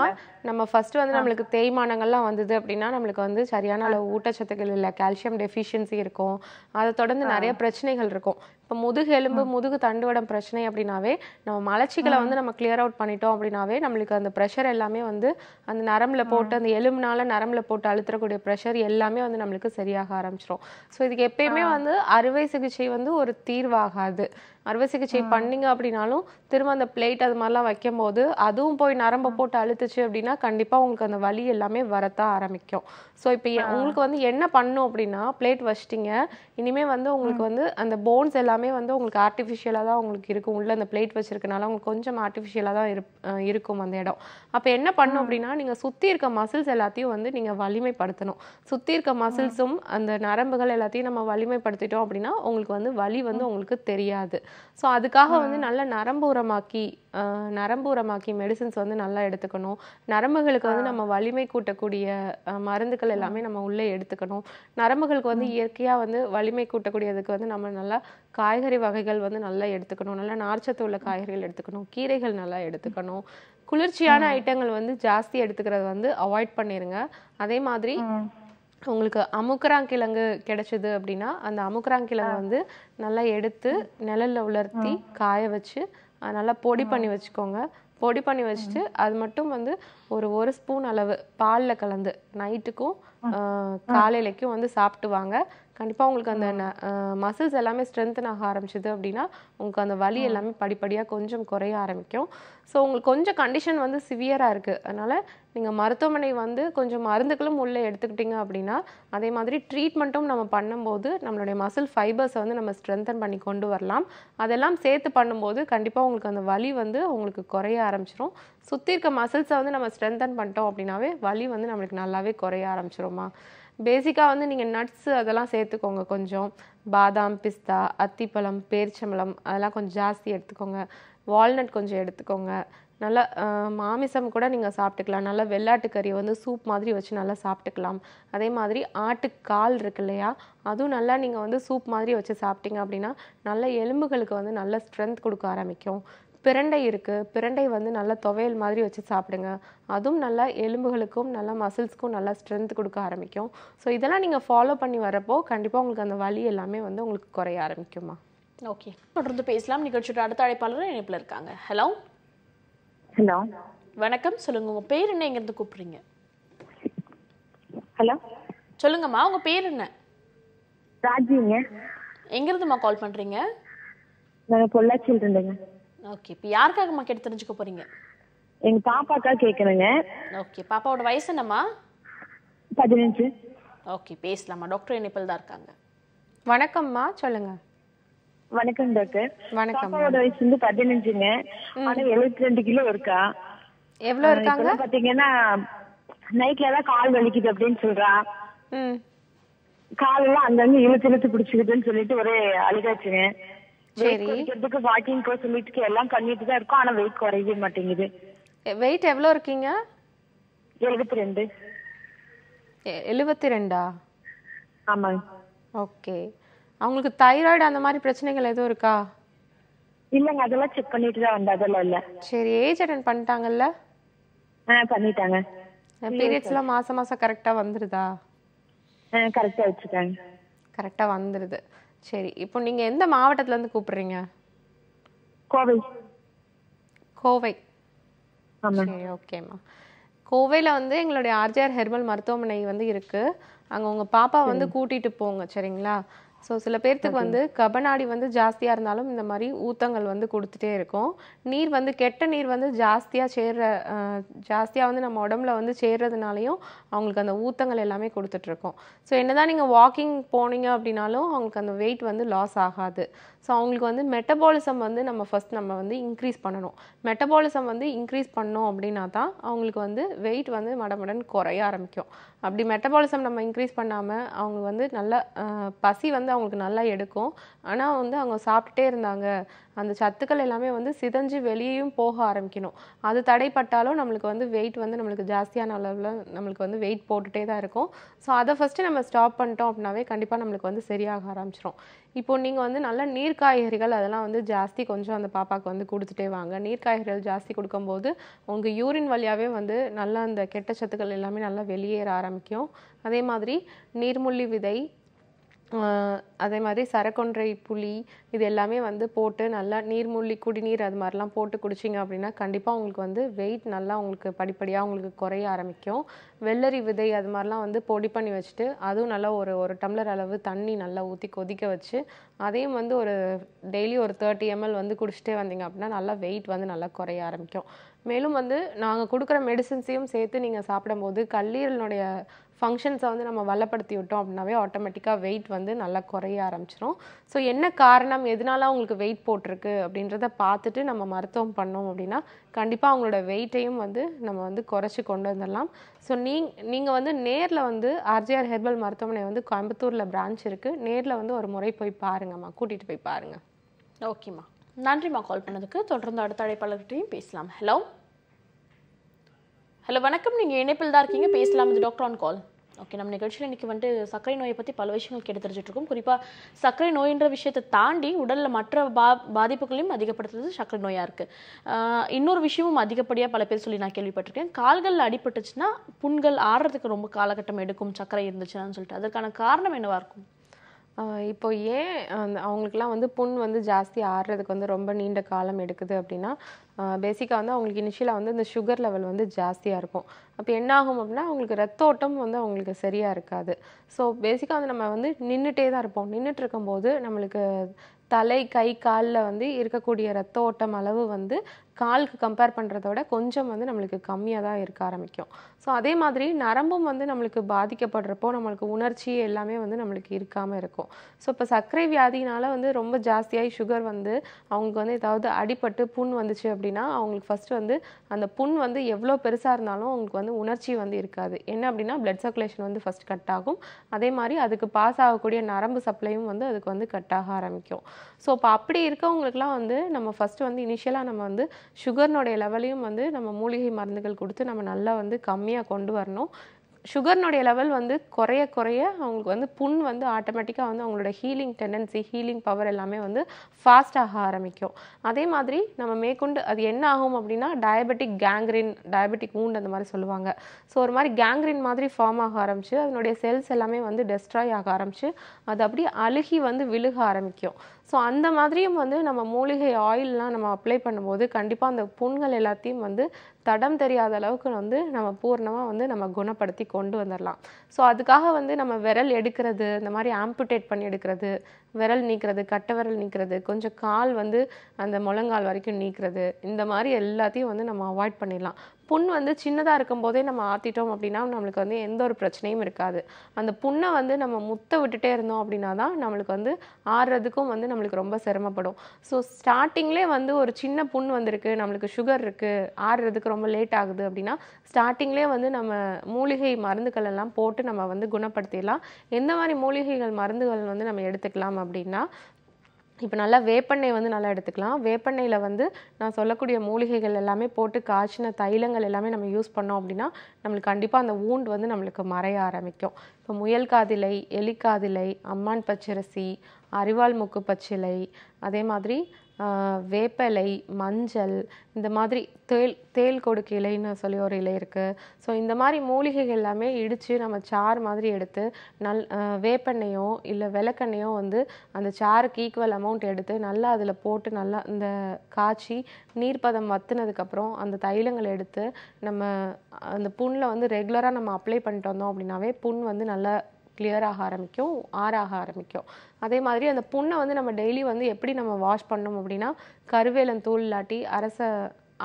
நம்ம ஃபர்ஸ்ட் வந்து நம்மளுக்கு தேய்மானங்கள்லாம் வந்தது அப்படின்னா நம்மளுக்கு வந்து சரியான அளவு ஊட்டச்சத்துக்கள் இல்லை, கால்சியம் டெஃபிஷியன்சி இருக்கும், அதை தொடர்ந்து நிறைய பிரச்சனைகள் இருக்கும். இப்போ முதுகு எலும்பு முதுகு தண்டுவடம் பிரச்சனை அப்படின்னாவே நம்ம மலச்சிகளை வந்து நம்ம கிளியர் அவுட் பண்ணிட்டோம் அப்படின்னாவே நம்மளுக்கு அந்த ப்ரெஷர் எல்லாமே வந்து அந்த நரம்பில் போட்டு அந்த எலும்புனால நரம்பில் போட்டு அழுத்தக்கூடிய ப்ரெஷர் எல்லாமே வந்து நம்மளுக்கு சரியாக ஆரம்பிச்சிடும். ஸோ இதுக்கு எப்பயுமே வந்து அறுவை சிகிச்சை வந்து ஒரு தீர்வாகாது. அறுவை சிகிச்சை பண்ணிங்க அப்படின்னாலும் திரும்ப அந்த பிளேட் அது மாதிரிலாம் வைக்கும்போது அதுவும் போய் நரம்பை போட்டு அழுத்துச்சு அப்படின்னா கண்டிப்பாக உங்களுக்கு அந்த வலி எல்லாமே வரத்தான் ஆரம்பிக்கும். ஸோ இப்போ உங்களுக்கு வந்து என்ன பண்ணும் அப்படின்னா பிளேட் வச்சிட்டிங்க, இனிமேல் வந்து உங்களுக்கு வந்து அந்த போன்ஸ் எல்லாமே வந்து உங்களுக்கு ஆர்டிஃபிஷியலாக தான் உங்களுக்கு இருக்கும். உள்ள அந்த பிளேட் வச்சிருக்கனால உங்களுக்கு கொஞ்சம் ஆர்டிஃபிஷியலாக தான் இருக்கும் அந்த இடம். அப்போ என்ன பண்ணும் அப்படின்னா நீங்கள் சுற்றி இருக்க மசில்ஸ் எல்லாத்தையும் வந்து நீங்கள் வலிமைப்படுத்தணும். சுற்றி இருக்க மசில்ஸும் அந்த நரம்புகள் எல்லாத்தையும் நம்ம வலிமைப்படுத்திட்டோம் அப்படின்னா உங்களுக்கு வந்து வலி வந்து உங்களுக்கு தெரியாது. ஸோ அதுக்காக வந்து நல்ல நரம்பு உரமாக்கி நரம்பு உரமாக்கி மெடிசின்ஸ் வந்து நல்லா எடுத்துக்கணும். நரம்புகளுக்கு வந்து நம்ம வலிமை கூட்டக்கூடிய மருந்துகள் எல்லாமே நம்ம உள்ளே எடுத்துக்கணும். நரம்புகளுக்கு வந்து இயற்கையாக வந்து வலிமை கூட்டக்கூடியதுக்கு வந்து நம்ம நல்லா காய்கறி வகைகள் வந்து நல்லா எடுத்துக்கணும். நல்லா நார்ச்சத்து உள்ள காய்கறிகள் எடுத்துக்கணும், கீரைகள் நல்லா எடுத்துக்கணும். குளிர்ச்சியான ஐட்டங்கள் வந்து ஜாஸ்தி எடுத்துக்கிறது வந்து அவாய்ட் பண்ணிடுங்க. அதே மாதிரி உங்களுக்கு அமுக்கராங்கிழங்கு கிடைச்சது அப்படின்னா அந்த அமுக்கராங்கிழங்கு வந்து நல்லா எடுத்து நிழல்ல உலர்த்தி காய வச்சு நல்லா பொடி பண்ணி வச்சுக்கோங்க. பொடி பண்ணி வச்சுட்டு அது மட்டும் வந்து ஒரு ஒரு ஸ்பூன் அளவு பாலில் கலந்து நைட்டுக்கும் காலையிலைக்கும் வந்து சாப்பிட்டு வாங்க. கண்டிப்பாக உங்களுக்கு அந்த மசில்ஸ் எல்லாமே ஸ்ட்ரென்தன் ஆக ஆரம்பிச்சிது அப்படின்னா உங்களுக்கு அந்த வலி எல்லாமே படிப்படியாக கொஞ்சம் குறைய ஆரம்பிக்கும். ஸோ உங்களுக்கு கொஞ்சம் கண்டிஷன் வந்து சிவியராக இருக்குது, அதனால் நீங்கள் மருத்துவமனை வந்து கொஞ்சம் மருந்துகளும் உள்ளே எடுத்துக்கிட்டிங்க அப்படின்னா அதே மாதிரி ட்ரீட்மெண்ட்டும் நம்ம பண்ணும்போது நம்மளுடைய மசில் ஃபைபர்ஸை வந்து நம்ம ஸ்ட்ரென்தன் பண்ணி கொண்டு வரலாம். அதெல்லாம் சேர்த்து பண்ணும்போது கண்டிப்பாக உங்களுக்கு அந்த வலி வந்து உங்களுக்கு குறைய ஆரம்பிச்சிடும். சுற்றி இருக்க மசில்ஸை வந்து நம்ம ஸ்ட்ரென்தன் பண்ணிட்டோம் அப்படின்னாவே வலி வந்து நம்மளுக்கு நல்லாவே குறைய ஆரம்பிச்சிடும்மா. பேசிக்காக வந்து நீங்கள் நட்ஸு அதெல்லாம் சேர்த்துக்கோங்க, கொஞ்சம் பாதாம், பிஸ்தா, அத்திப்பழம், பேரிச்சம்பழம் அதெல்லாம் கொஞ்சம் ஜாஸ்தி எடுத்துக்கோங்க. வால்நட் கொஞ்சம் எடுத்துக்கோங்க. நல்லா மாமிசம் கூட நீங்கள் சாப்பிட்டுக்கலாம். நல்லா வெள்ளாட்டு கறியை வந்து சூப் மாதிரி வச்சு நல்லா சாப்பிட்டுக்கலாம். அதே மாதிரி ஆட்டுக்கால் இருக்கு இல்லையா, அதுவும் நல்லா நீங்கள் வந்து சூப் மாதிரி வச்சு சாப்பிட்டீங்க அப்படின்னா நல்ல எலும்புகளுக்கு வந்து நல்ல ஸ்ட்ரென்த் கொடுக்க ஆரம்பிக்கும். பிரண்டை இருக்குது, பிரண்டை வந்து நல்லா துவையல் மாதிரி வச்சு சாப்பிடுங்க. அதுவும் நல்லா எலும்புகளுக்கும் நல்லா மசில்ஸ்க்கும் நல்லா ஸ்ட்ரென்த் கொடுக்க ஆரம்பிக்கும். ஸோ இதெல்லாம் நீங்கள் ஃபாலோ பண்ணி வரப்போ கண்டிப்பாக உங்களுக்கு அந்த வலி எல்லாமே வந்து உங்களுக்கு குறைய ஆரம்பிக்குமா. ஓகே, தொடர்ந்து பேசலாம். நிகழ்ச்சியோட அடுத்த அழைப்பாளர் இணைப்பில் இருக்காங்க. ஹலோ ஹலோ வணக்கம், சொல்லுங்க. உங்க பேர் என்ன, எங்க இருந்து கூப்பிடுறீங்க? ஹலோ சொல்லுங்கம்மா, உங்க பேர் என்ன? ராஜிங்க. எங்க இருந்துமா கால் பண்றீங்க? நான் பொள்ளாச்சியில இருந்துங்க. ஓகே, இப்போ யாருக்காகமா கேட்டு தெரிஞ்சுக்க போறீங்க? எங்க பாப்பாக்கா கேக்குறேங்க. ஓகே, பாப்பாவோட வயசு என்னம்மா? பதினஞ்சு. ஓகே, பேசலாமா. டாக்டர் இணைப்பில் தான் இருக்காங்க. வணக்கம்மா, சொல்லுங்க. வணக்கம் டாக்டர். வணக்கம். பாப்பாவோட வயசு வந்து பதினஞ்சுங்க. ஆனா எழுபத்தி ரெண்டு கிலோ இருக்கா. எவ்வளவு இருக்காங்க பாத்தீங்கன்னா நைட்ல தான் கால் வலிக்குது அப்படின்னு சொல்றா. கால் எல்லாம் அங்கங்க இழுத்து இழுத்து பிடிச்சுக்குதுன்னு சொல்லிட்டு ஒரே அழுகாச்சுங்க. வெயிட் குறைக்கிறதுக்கு வாக்கிங் போக சொல்லிட்டு எல்லாம் பண்ணிட்டு தான் இருக்கும். ஆனா வெயிட் குறைய மாட்டேங்குது. வெயிட் எவ்வளவு இருக்கீங்க? எழுபத்தி ரெண்டு. எழுபத்தி ரெண்டா? ஆமாங்க. ஓகே, அவங்களுக்கு தைராய்டு அந்த மாதிரி பிரச்சனைகள் எதுவும் இருக்கா? இல்லங்க, அதெல்லாம் செக் பண்ணிட்டு தான் வந்தா அதெல்லாம் இல்ல. சரி, ஏஜ் அட்டெண்ட் பண்ணிட்டாங்கல்ல? ஆ, பண்ணிட்டாங்க. பீரியட்ஸ்லாம் மாச மாசம் கரெக்ட்டா வந்துருதா? ஆ, கரெக்ட்டா வந்துட்டாங்க. கரெக்ட்டா வந்துருது. சரி, இப்போ நீங்க எந்த மாவட்டத்துல இருந்து கூப்பிடுறீங்க? கோவை. கோவை. ஆமா. சரி, ஓகேமா. கோவையில் வந்து எங்களுடைய ஆர்ஜிஆர் ஹெர்பல் மருத்துவமனை வந்து இருக்கு. அங்கே உங்க பாப்பா வந்து கூட்டிட்டு போங்க, சரிங்களா? ஸோ சில பேர்த்துக்கு வந்து கபநாடி வந்து ஜாஸ்தியாக இருந்தாலும் இந்த மாதிரி ஊத்தங்கள் வந்து கொடுத்துட்டே இருக்கும். நீர் வந்து கெட்ட நீர் வந்து ஜாஸ்தியாக சேர்ற ஜாஸ்தியாக வந்து நம்ம உடம்புல வந்து சேர்றதுனாலையும் அவங்களுக்கு அந்த ஊத்தங்கள் எல்லாமே கொடுத்துட்ருக்கோம். ஸோ என்னதான் நீங்கள் வாக்கிங் போனீங்க அப்படின்னாலும் அவங்களுக்கு அந்த வெயிட் வந்து லாஸ் ஆகாது. ஸோ அவங்களுக்கு வந்து மெட்டபாலிசம் வந்து நம்ம ஃபர்ஸ்ட் நம்ம வந்து இன்க்ரீஸ் பண்ணணும். மெட்டபாலிசம் வந்து இன்க்ரீஸ் பண்ணோம் அப்படின்னா தான் அவங்களுக்கு வந்து வெயிட் வந்து மடமடன் குறைய ஆரம்பிக்கும். அப்படி மெட்டபாலிசம் நம்ம இன்க்ரீஸ் பண்ணாமல் அவங்க வந்து நல்ல பசி வந்து அவங்களுக்கு நல்லா எடுக்கும். ஆனால் வந்து அவங்க சாப்பிட்டுட்டே இருந்தாங்க, அந்த சத்துக்கள் எல்லாமே வந்து சிதஞ்சு வெளியேயும் போக ஆரம்பிக்கணும். அது தடைப்பட்டாலும் நம்மளுக்கு வந்து வெயிட் வந்து நம்மளுக்கு ஜாஸ்தியான அளவில் நம்மளுக்கு வந்து வெயிட் போட்டுகிட்டே தான் இருக்கும். ஸோ அதை ஃபஸ்ட்டு நம்ம ஸ்டாப் பண்ணிட்டோம் அப்படின்னாவே கண்டிப்பாக நம்மளுக்கு வந்து சரியாக ஆரம்பிச்சிடும். இப்போது நீங்கள் வந்து நல்லா நீர் காய்கறிகள் அதெல்லாம் வந்து ஜாஸ்தி கொஞ்சம் அந்த பாப்பாவுக்கு வந்து கொடுத்துட்டே வாங்க. நீர் காய்கறிகள் ஜாஸ்தி கொடுக்கும்போது உங்கள் யூரின் வழியாகவே வந்து நல்லா அந்த கெட்ட சத்துக்கள் எல்லாமே நல்லா வெளியேற ஆரம்பிக்கும். அதே மாதிரி நீர்முள்ளி விதை, அதே மாதிரி சரக்கொன்றை புளி, இது எல்லாமே வந்து போட்டு நல்லா நீர்மூழ்கி குடிநீர் அது மாதிரிலாம் போட்டு குடிச்சிங்க அப்படின்னா கண்டிப்பாக உங்களுக்கு வந்து வெயிட் நல்லா உங்களுக்கு படிப்படியாக உங்களுக்கு குறைய ஆரம்பிக்கும். வெள்ளரி விதை அது மாதிரிலாம் வந்து பொடி பண்ணி வச்சுட்டு அதுவும் நல்லா ஒரு ஒரு டம்ளர் அளவு தண்ணி நல்லா ஊற்றி கொதிக்க வச்சு அதையும் வந்து ஒரு டெய்லி ஒரு தேர்ட்டி எம்எல் வந்து குடிச்சிட்டே வந்தீங்க அப்படின்னா நல்லா வெயிட் வந்து நல்லா குறைய ஆரம்பிக்கும். மேலும் வந்து நாங்கள் கொடுக்குற மெடிசன்ஸையும் சேர்த்து நீங்கள் சாப்பிடும்போது கல்லீரலினுடைய ஃபங்க்ஷன்ஸை வந்து நம்ம வளப்படுத்தி விட்டோம் அப்படின்னாவே ஆட்டோமேட்டிக்காக வெயிட் வந்து நல்லா குறைய ஆரம்பிச்சிடும். ஸோ என்ன காரணம், எதனால உங்களுக்கு வெயிட் போட்டிருக்கு அப்படின்றத பார்த்துட்டு நம்ம மருத்துவம் பண்ணோம் அப்படின்னா கண்டிப்பாக அவங்களோட வெயிட்டையும் வந்து நம்ம வந்து குறைச்சி கொண்டு வந்துடலாம். ஸோ நீங் நீங்கள் வந்து நேரில் வந்து ஆர்ஜிஆர் ஹெர்பல் மருத்துவமனை வந்து கோயம்புத்தூரில் பிரான்ச் இருக்குது. நேரில் வந்து ஒரு முறை போய் பாருங்கம்மா, கூட்டிகிட்டு போய் பாருங்கள். ஓகேம்மா, நன்றிம்மா கால் பண்ணதுக்கு. தொடர்ந்து அடுத்த அழைப்பாளர்கிட்டையும் பேசலாம். ஹலோ ஹலோ வணக்கம், நீங்கள் இணைப்பில் தான் இருக்கீங்க. பேசலாம், இது டாக்டர் ஆன் கால். ஓகே, நம்ம நிகழ்ச்சியில் இன்றைக்கி வந்துட்டு சர்க்கரை நோயை பற்றி பல விஷயங்கள் கேட்டு தெரிஞ்சிட்ருக்கோம். குறிப்பாக சர்க்கரை நோயின்ற விஷயத்தை தாண்டி உடலில் மற்ற பா பாதிப்புகளையும் அதிகப்படுத்துறது சர்க்கரை நோயாக இருக்குது. இன்னொரு விஷயமும் அதிகப்படியாக பல பேர் சொல்லி நான் கேள்விப்பட்டிருக்கேன், கால்களில் அடிபட்டுச்சுன்னா புண்கள் ஆறுறதுக்கு ரொம்ப காலகட்டம் எடுக்கும் சர்க்கரை இருந்துச்சுன்னு சொல்லிட்டு. அதற்கான காரணம் என்னவாக இருக்கும்? இப்போ ஏன் அந்த அவங்களுக்குலாம் வந்து புண் வந்து ஜாஸ்தி ஆறுறதுக்கு வந்து ரொம்ப நீண்ட காலம் எடுக்குது அப்படின்னா பேசிக்காக வந்து அவங்களுக்கு இனிஷியலாக வந்து இந்த சுகர் லெவல் வந்து ஜாஸ்தியாக இருக்கும். அப்போ என்ன ஆகும் அப்படின்னா அவங்களுக்கு ரத்த ஓட்டம் வந்து அவங்களுக்கு சரியாக இருக்காது. ஸோ பேசிக்காக வந்து நம்ம வந்து நின்றுட்டே தான் இருப்போம். நின்றுட்டு இருக்கும்போது நம்மளுக்கு தலை கை காலில் வந்து இருக்கக்கூடிய ரத்த ஓட்டம் அளவு வந்து காலுக்கு கம்பேர் பண்றத விட கொஞ்சம் வந்து நமக்கு கம்மியா தான் இருக்க ஆரம்பிக்கும் சோ அதே மாதிரி நரம்பும் வந்து நமக்கு பாதிக்கப்படுறப்போ நமக்கு உணர்ச்சி எல்லாமே வந்து நமக்கு இருக்காம இருக்கும் சோ இப்ப சர்க்கரை வியாதினால வந்து ரொம்ப ಜಾಸ್ತಿயாய் sugar வந்து அவங்க வந்து ஏதாவது அடிபட்டு புண் வந்துச்சு அப்படினா அவங்களுக்கு ஃபர்ஸ்ட் வந்து அந்த புண் வந்து எவ்வளவு பெருசா இருந்தாலும் உங்களுக்கு வந்து உணர்ச்சி வந்து இருக்காது என்ன அப்படினா blood circulation வந்து first கட் ஆகும் அதே மாதிரி அதுக்கு பாஸ் ஆக கூடிய நரம்பு சப்ளையும் வந்து அதுக்கு வந்து கட் ஆக ஆரம்பிக்கும் சோ அப்ப அப்படி இருக்கவங்களுக்குலாம் வந்து நம்ம first வந்து இனிஷியலா நம்ம வந்து sugar னோட லெவலையும் வந்து நம்ம மூலிகை மருந்துகள் கொடுத்து நம்ம நல்லா வந்து கம்மியா கொண்டு வரணும் Sugar node level வந்து குறைய குறைய அவங்களுக்கு வந்து புண் வந்து ஆட்டோமேட்டிக்கா வந்து அவங்களோட ஹீலிங் டெண்டன்சி ஹீலிங் பவர் எல்லாமே வந்து ஃபாஸ்ட் ஆக ஆரம்பிக்கும் அதே மாதிரி நம்ம மேக்கொண்டு அது என்ன ஆகும் அப்படினா டயபெட்டிக் கேங்க்ரீன் டயபெட்டிக் wound அந்த மாதிரி சொல்லுவாங்க சோ ஒரு மாதிரி கேங்க்ரீன் மாதிரி ஃபார்ம் ஆக ஆரம்பிச்சு அதனுடைய செல்ஸ் எல்லாமே வந்து டெஸ்ட்ராய் ஆக ஆரம்பிச்சு அது அப்படியே அழுகி வந்து விழுக ஆரம்பிக்கும் சோ அந்த மாதிரியும் வந்து நம்ம மூலிகை ஆயில்லாம் நம்ம அப்ளை பண்ணும்போது கண்டிப்பா அந்த புண்கள் எல்லாத்தையும் வந்து தடம் தெரியாத அளவுக்கு வந்து நம்ம பூர்ணமா வந்து நம்ம குணப்படுத்தி கொண்டு வந்தறலாம் சோ அதுக்காக வந்து நம்ம விரல் எடுக்கிறது இந்த மாதிரி ஆம்புடேட் பண்ணி எடுக்கிறது விரல் நீக்கிறது கட்டை விரல் நீக்கிறது கொஞ்சம் கால் வந்து அந்த முழங்கால் வரைக்கும் நீக்கிறது இந்த மாதிரி எல்லாத்தையும் வந்து நம்ம அவாய்ட் பண்ணிரலாம் புண் வந்து சின்னதா இருக்கும்போதே நம்ம ஆத்திட்டோம் அப்படினா நமக்கு வந்து எந்த ஒரு பிரச்சனையும் இருக்காது அந்த புண்ணை வந்து நம்ம முத்த விட்டுட்டே இருந்தோம் அப்படினா தான் நமக்கு வந்து ஆறதுக்கும் வந்து நமக்கு ரொம்ப சிரமப்படும் சோ ஸ்டார்டிங்லயே வந்து ஒரு சின்ன புண் வந்திருக்கு நமக்கு sugar இருக்கு ஆறதுக்கு ரொம்ப லேட் ஆகுது அப்படினா ஸ்டார்டிங்லயே வந்து நம்ம மூலிகை மருந்துகள் எல்லாம் போட்டு நம்ம வந்து குணப்படுத்திடலாம் என்ன மாதிரி மூலிகைகள் மருந்துகள் வந்து நம்ம எடுத்துக்கலாம் அப்படினா இப்ப நல்ல வேப்பெண்ணெய் வந்து நல்லா எடுத்துக்கலாம் வேப்பெண்ணெயில வந்து நான் சொல்லக்கூடிய மூலிகைகள் எல்லாமே போட்டு காய்ச்சின தைலங்கள் எல்லாமே நம்ம யூஸ் பண்ணோம் அப்படினா நமக்கு கண்டிப்பா அந்த wound வந்து நமக்கு மறைய ஆரம்பிக்கும் இப்ப முயல் காதிலை எலி காதிலை அம்மான் பச்சரிசி அரிவாள் முக்கு பச்சிலை அதே மாதிரி வேப்பலை மஞ்சள் இந்த மாதிரி தேல் தேல் கொடுக்கு இலைன்னு சொல்லி ஒரு இலை இருக்கு சோ இந்த மாதிரி மூலிகைகள் எல்லாமே இடிச்சு நம்ம சார் மாதிரி எடுத்து நல் வேப்பெண்ணெயோ இல்ல விளக்கெண்ணெயோ வந்து அந்த சாருக்கு ஈக்குவல் அமௌண்ட் எடுத்து நல்லா அதுல போட்டு நல்லா இந்த காச்சி நீர்பதம் வத்துனதுக்கு அப்புறம் அந்த தைலங்களை எடுத்து நம்ம அந்த புண்ல வந்து ரெகுலரா நம்ம அப்ளை பண்ணிட்டு வந்தோம் அப்படினாவே புண் வந்து நல்லா clear ஆக ஆரம்பிக்கும் ஆறாக ஆரம்பிக்கும் அதே மாதிரி அந்த புண்ணை வந்து நம்ம டெய்லி வந்து எப்படி நம்ம வாஷ் பண்ணனும் அப்படினா கருவேலம் தூள் லாட்டி அரச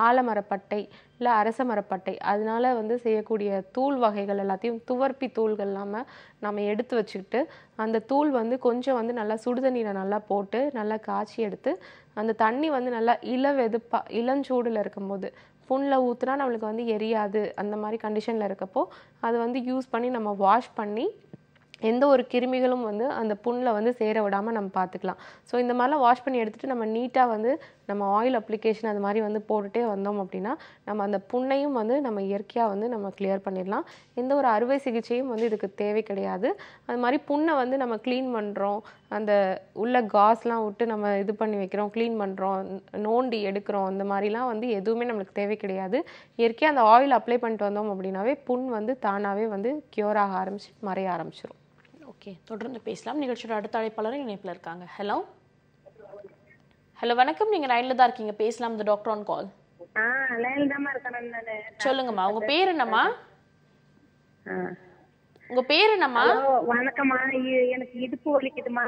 ஆலமரப்பட்டை இல்ல அரசமரப்பட்டை அதனால வந்து செய்யக்கூடிய தூள் வகைகள் எல்லாத்தையும் துவர்ப்பி தூள்கள் எல்லாமே நாம எடுத்து வச்சிட்டு அந்த தூள் வந்து கொஞ்சம் வந்து நல்லா சுடுதண்ணில நல்லா போட்டு நல்லா காச்சி எடுத்து அந்த தண்ணி வந்து நல்லா இளவெதுப்பா இளஞ்சூடுல இருக்கும்போது புண்ல ஊத்துனா நமக்கு வந்து எரியாது அந்த மாதிரி கண்டிஷன்ல இருக்கப்போ அது வந்து யூஸ் பண்ணி நம்ம வாஷ் பண்ணி எந்த ஒரு கிருமிகளும் வந்து அந்த புண்ல வந்து சேர விடாம நம்ம பாத்துக்கலாம் சோ இந்த மாதிரி வாஷ் பண்ணி எடுத்துட்டு நம்ம நீட்டா வந்து நம்ம ஆயில் அப்ளிகேஷன் அது மாதிரி வந்து போட்டுட்டே வந்தோம் அப்படினா நம்ம அந்த புண்ணையும் வந்து நம்ம இயற்கையா வந்து நம்ம clear பண்ணிரலாம் இந்த ஒரு அறுவை சிகிச்சையும் வந்து இதுக்கு தேவை கிடையாது அது மாதிரி புண்ணை வந்து நம்ம க்ளீன் பண்றோம் அந்த உள்ள காஸ்லாம் விட்டு நம்ம இது பண்ணி வைக்கிறோம் க்ளீன் பண்றோம் நோண்டி எடுக்கறோம் அந்த மாதிரிலாம் வந்து எதுவுமே நமக்கு தேவை கிடையாது இயற்கையா அந்த ஆயில் அப்ளை பண்ணிட்டு வந்தோம் அப்படினாவே புண் வந்து தானாவே வந்து cure ஆக ஆரம்பிச்சு மறைய ஆரம்பிச்சிரும் Okay, தொடர்ந்து பேசலாம் நிகழ்ச்சியோட அடுத்த அழைப்பாளர் இணைப்பில் இருக்காங்க ஹலோ ஹலோ வணக்கம் நீங்க லைன்ல தான் இருக்கீங்க பேசலாம் தி டாக்டர் ஆன் கால் ஆ லைன்ல தான் இருக்கேன் நானே சொல்லுங்கம்மா உங்க பேர் என்னம்மா உங்க பேர் என்னம்மா வணக்கம்மா எனக்கு இடுப்பு வலிக்குதுமா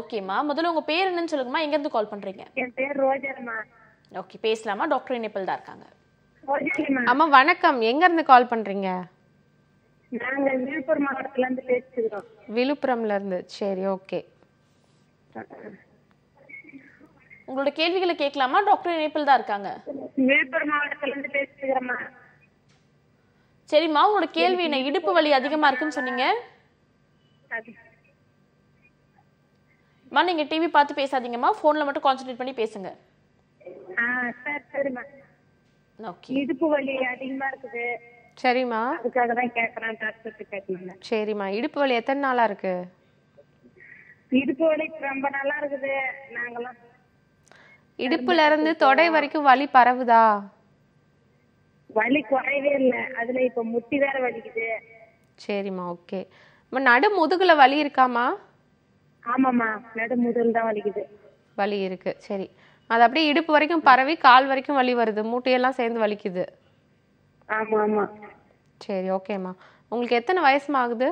ஓகேம்மா முதல்ல உங்க பேர் என்னன்னு சொல்லுங்கம்மா எங்க இருந்து கால் பண்றீங்க என் பேர் ரோஜர்மா ஓகே பேசலாமா டாக்டர் இணைப்பில் தான் இருக்காங்க ரோஜர்மா அம்மா வணக்கம் எங்க இருந்து கால் பண்றீங்க நாங்க விழுப்புரம் மாவட்டத்துல இருந்து பேசுறோம் விழுப்புரம்ல இருந்து சரி ஓகே உங்களோட கேள்விகளை கேட்கலாமா டாக்டர் இணைப்பில் தான் இருக்காங்க விழுப்புரம் மாவட்டத்துல இருந்து பேசுறோம்மா சரிமா உங்களோட கேள்வி என்ன இடுப்பு வலி அதிகமா இருக்குன்னு சொன்னீங்க அம்மா நீங்க டிவி பார்த்து பேசாதீங்கம்மா போன்ல மட்டும் கான்சென்ட்ரேட் பண்ணி பேசுங்க ஆ சரி சரிமா ஓகே இடுப்பு வலி அதிகமா இருக்குது சரிமா அதுக்காக தான் கேக்குறேன் டாக்டர் கிட்ட கேக்குறேன் சரிமா இடுப்பு வலி எத்தனை நாளா இருக்கு இடுப்பு வலி ரொம்ப நாளா இருக்குது நாங்கலாம் இடுப்புல இருந்து தொடை வரைக்கும் வலி பரவுதா வலி குறையவே இல்ல அதுல இப்ப முட்டி வேற வலிக்குது சரிமா ஓகே நம்ம நடு முதுகுல வலி இருக்காமா ஆமாமா நடு முதுகுல தான் வலிக்குது வலி இருக்கு சரி அது அப்படியே இடுப்பு வரைக்கும் பரவி கால் வரைக்கும் வலி வருது மூட்டை எல்லாம் சேர்ந்து வலிக்குது ஆமா ஆமா சரி ஓகேமா உங்களுக்கு எத்தனை வயசுமா ஆகுது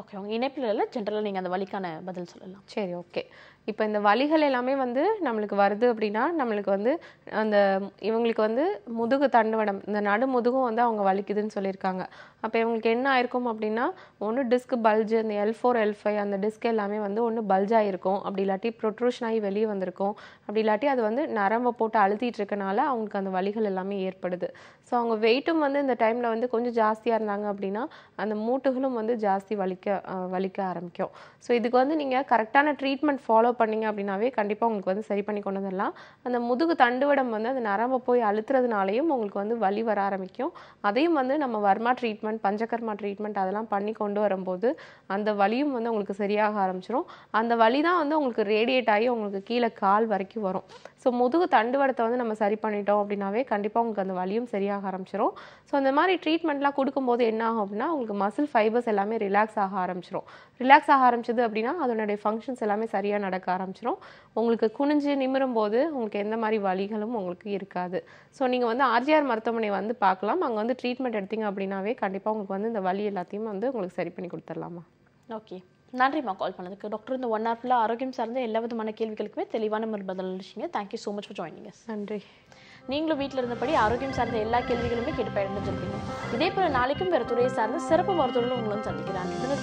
ஓகே உங்க இணைப்புல இல்ல ஜெனரலா நீங்க அந்த வலிக்கான பதில் சொல்லலாம் சரி ஓகே இப்போ இந்த வலிகள் எல்லாமே வந்து நமக்கு வருது அப்படினா நமக்கு வந்து அந்த இவங்களுக்கு வந்து முதுகு தண்டுவடம் இந்த நடு முதுகும் வந்து அவங்க வலிக்குதுன்னு சொல்லிருக்காங்க அப்ப இவங்களுக்கு என்ன ஆயிருக்கும் அப்படினா ஒன்னு டிஸ்க் bulge இந்த L four L five அந்த டிஸ்க் எல்லாமே வந்து ஒன்னு bulge ஆயிருக்கும் அப்படி இல்லாட்டி protrusion ஆகி வெளிய வந்திருக்கும் அப்படி இல்லாட்டி அது வந்து நரம்ப போட்டு அழுத்திட்டு இருக்கனால அவங்களுக்கு அந்த வலிகள் எல்லாமே ஏற்படுது சோ அவங்க வெயிட்டும் வந்து இந்த டைம்ல வந்து கொஞ்சம் ஜாஸ்தியா இருந்தாங்க அப்படினா அந்த மூட்டுகளும் வந்து ஜாஸ்தி வலிக்க வலிக்க ஆரம்பிக்கும் சோ இதுக்கு வந்து நீங்க கரெக்ட்டான ட்ரீட்மென்ட் ஃபாலோ பண்ணீங்க அப்படினாவே கண்டிப்பா உங்களுக்கு வந்து சரி பண்ணி கொண்டதெல்லாம் அந்த முதுகு தண்டுவடம் வந்து அந்த நரம்ப போய் அழுத்துறதுனாலயும் உங்களுக்கு வந்து வலி வர ஆரம்பிக்கும் அதையும் வந்து நம்ம வர்மா ட்ரீட்மென்ட் பஞ்சகர்மா ட்ரீட்மென்ட் அதெல்லாம் பண்ணி கொண்டு வரும்போது அந்த வலியும் வந்து உங்களுக்கு சரியாக ஆரம்பிச்சிரும் அந்த வலி தான் வந்து உங்களுக்கு ரேடியேட் ஆகி உங்களுக்கு கீழ கால் வரைக்கும் வரும் சோ முதுகு தண்டுவடத்தை வந்து நம்ம சரி பண்ணிட்டோம் அப்படினாவே கண்டிப்பா உங்களுக்கு அந்த வலியும் சரியாக ஆரம்பிச்சிரும் சோ இந்த மாதிரி ட்ரீட்மென்ட்லாம் கொடுக்கும்போது என்ன ஆகும் அப்படினா உங்களுக்கு muscle fibers எல்லாமே ரிலாக்ஸ் ஆக ஆரம்பிச்சிரும் ரிலாக்ஸ் ஆக ஆரம்பிச்சது அப்படினா அதோட ஃபங்க்ஷன்ஸ் எல்லாமே சரியா நடக்க ஆரம்பிச்சிரும் உங்களுக்கு குனிஞ்சு நிமிரும்போது உங்களுக்கு எந்த மாதிரி வலிகளும் உங்களுக்கு இருக்காது சோ நீங்க வந்து ஆர் ஜி ஆர் மருத்துவமனை வந்து பார்க்கலாம் அங்க வந்து ட்ரீட்மென்ட் எடுத்தீங்க அப்படினாவே கண்டிப்பா உங்களுக்கு வந்து இந்த வலி எல்லாத்தையும் வந்து உங்களுக்கு சரி பண்ணி கொடுத்துறலாமா ஓகே நன்றிமா கால் பண்ணதுக்கு டாக்டர் இந்த ஒன் ஹவர் ஃபுல்லா ஆரோக்கியம் சார்ந்த எல்லா விதமான கேள்விகளுக்குமே தெளிவான முறையில் பதில் அளிச்சீங்க thank you so much for joining us நன்றி நீங்களும் வீட்டில் இருந்தபடி ஆரோக்கியம் சார்ந்த எல்லா கேள்விகளுமே கேட்டு பயன்படுத்திருப்பீங்க இதே போல நாளைக்கும் வேறு துறையை சார்ந்த சிறப்பு மருத்துவர்களும் உங்களும் சந்திக்கிறாங்க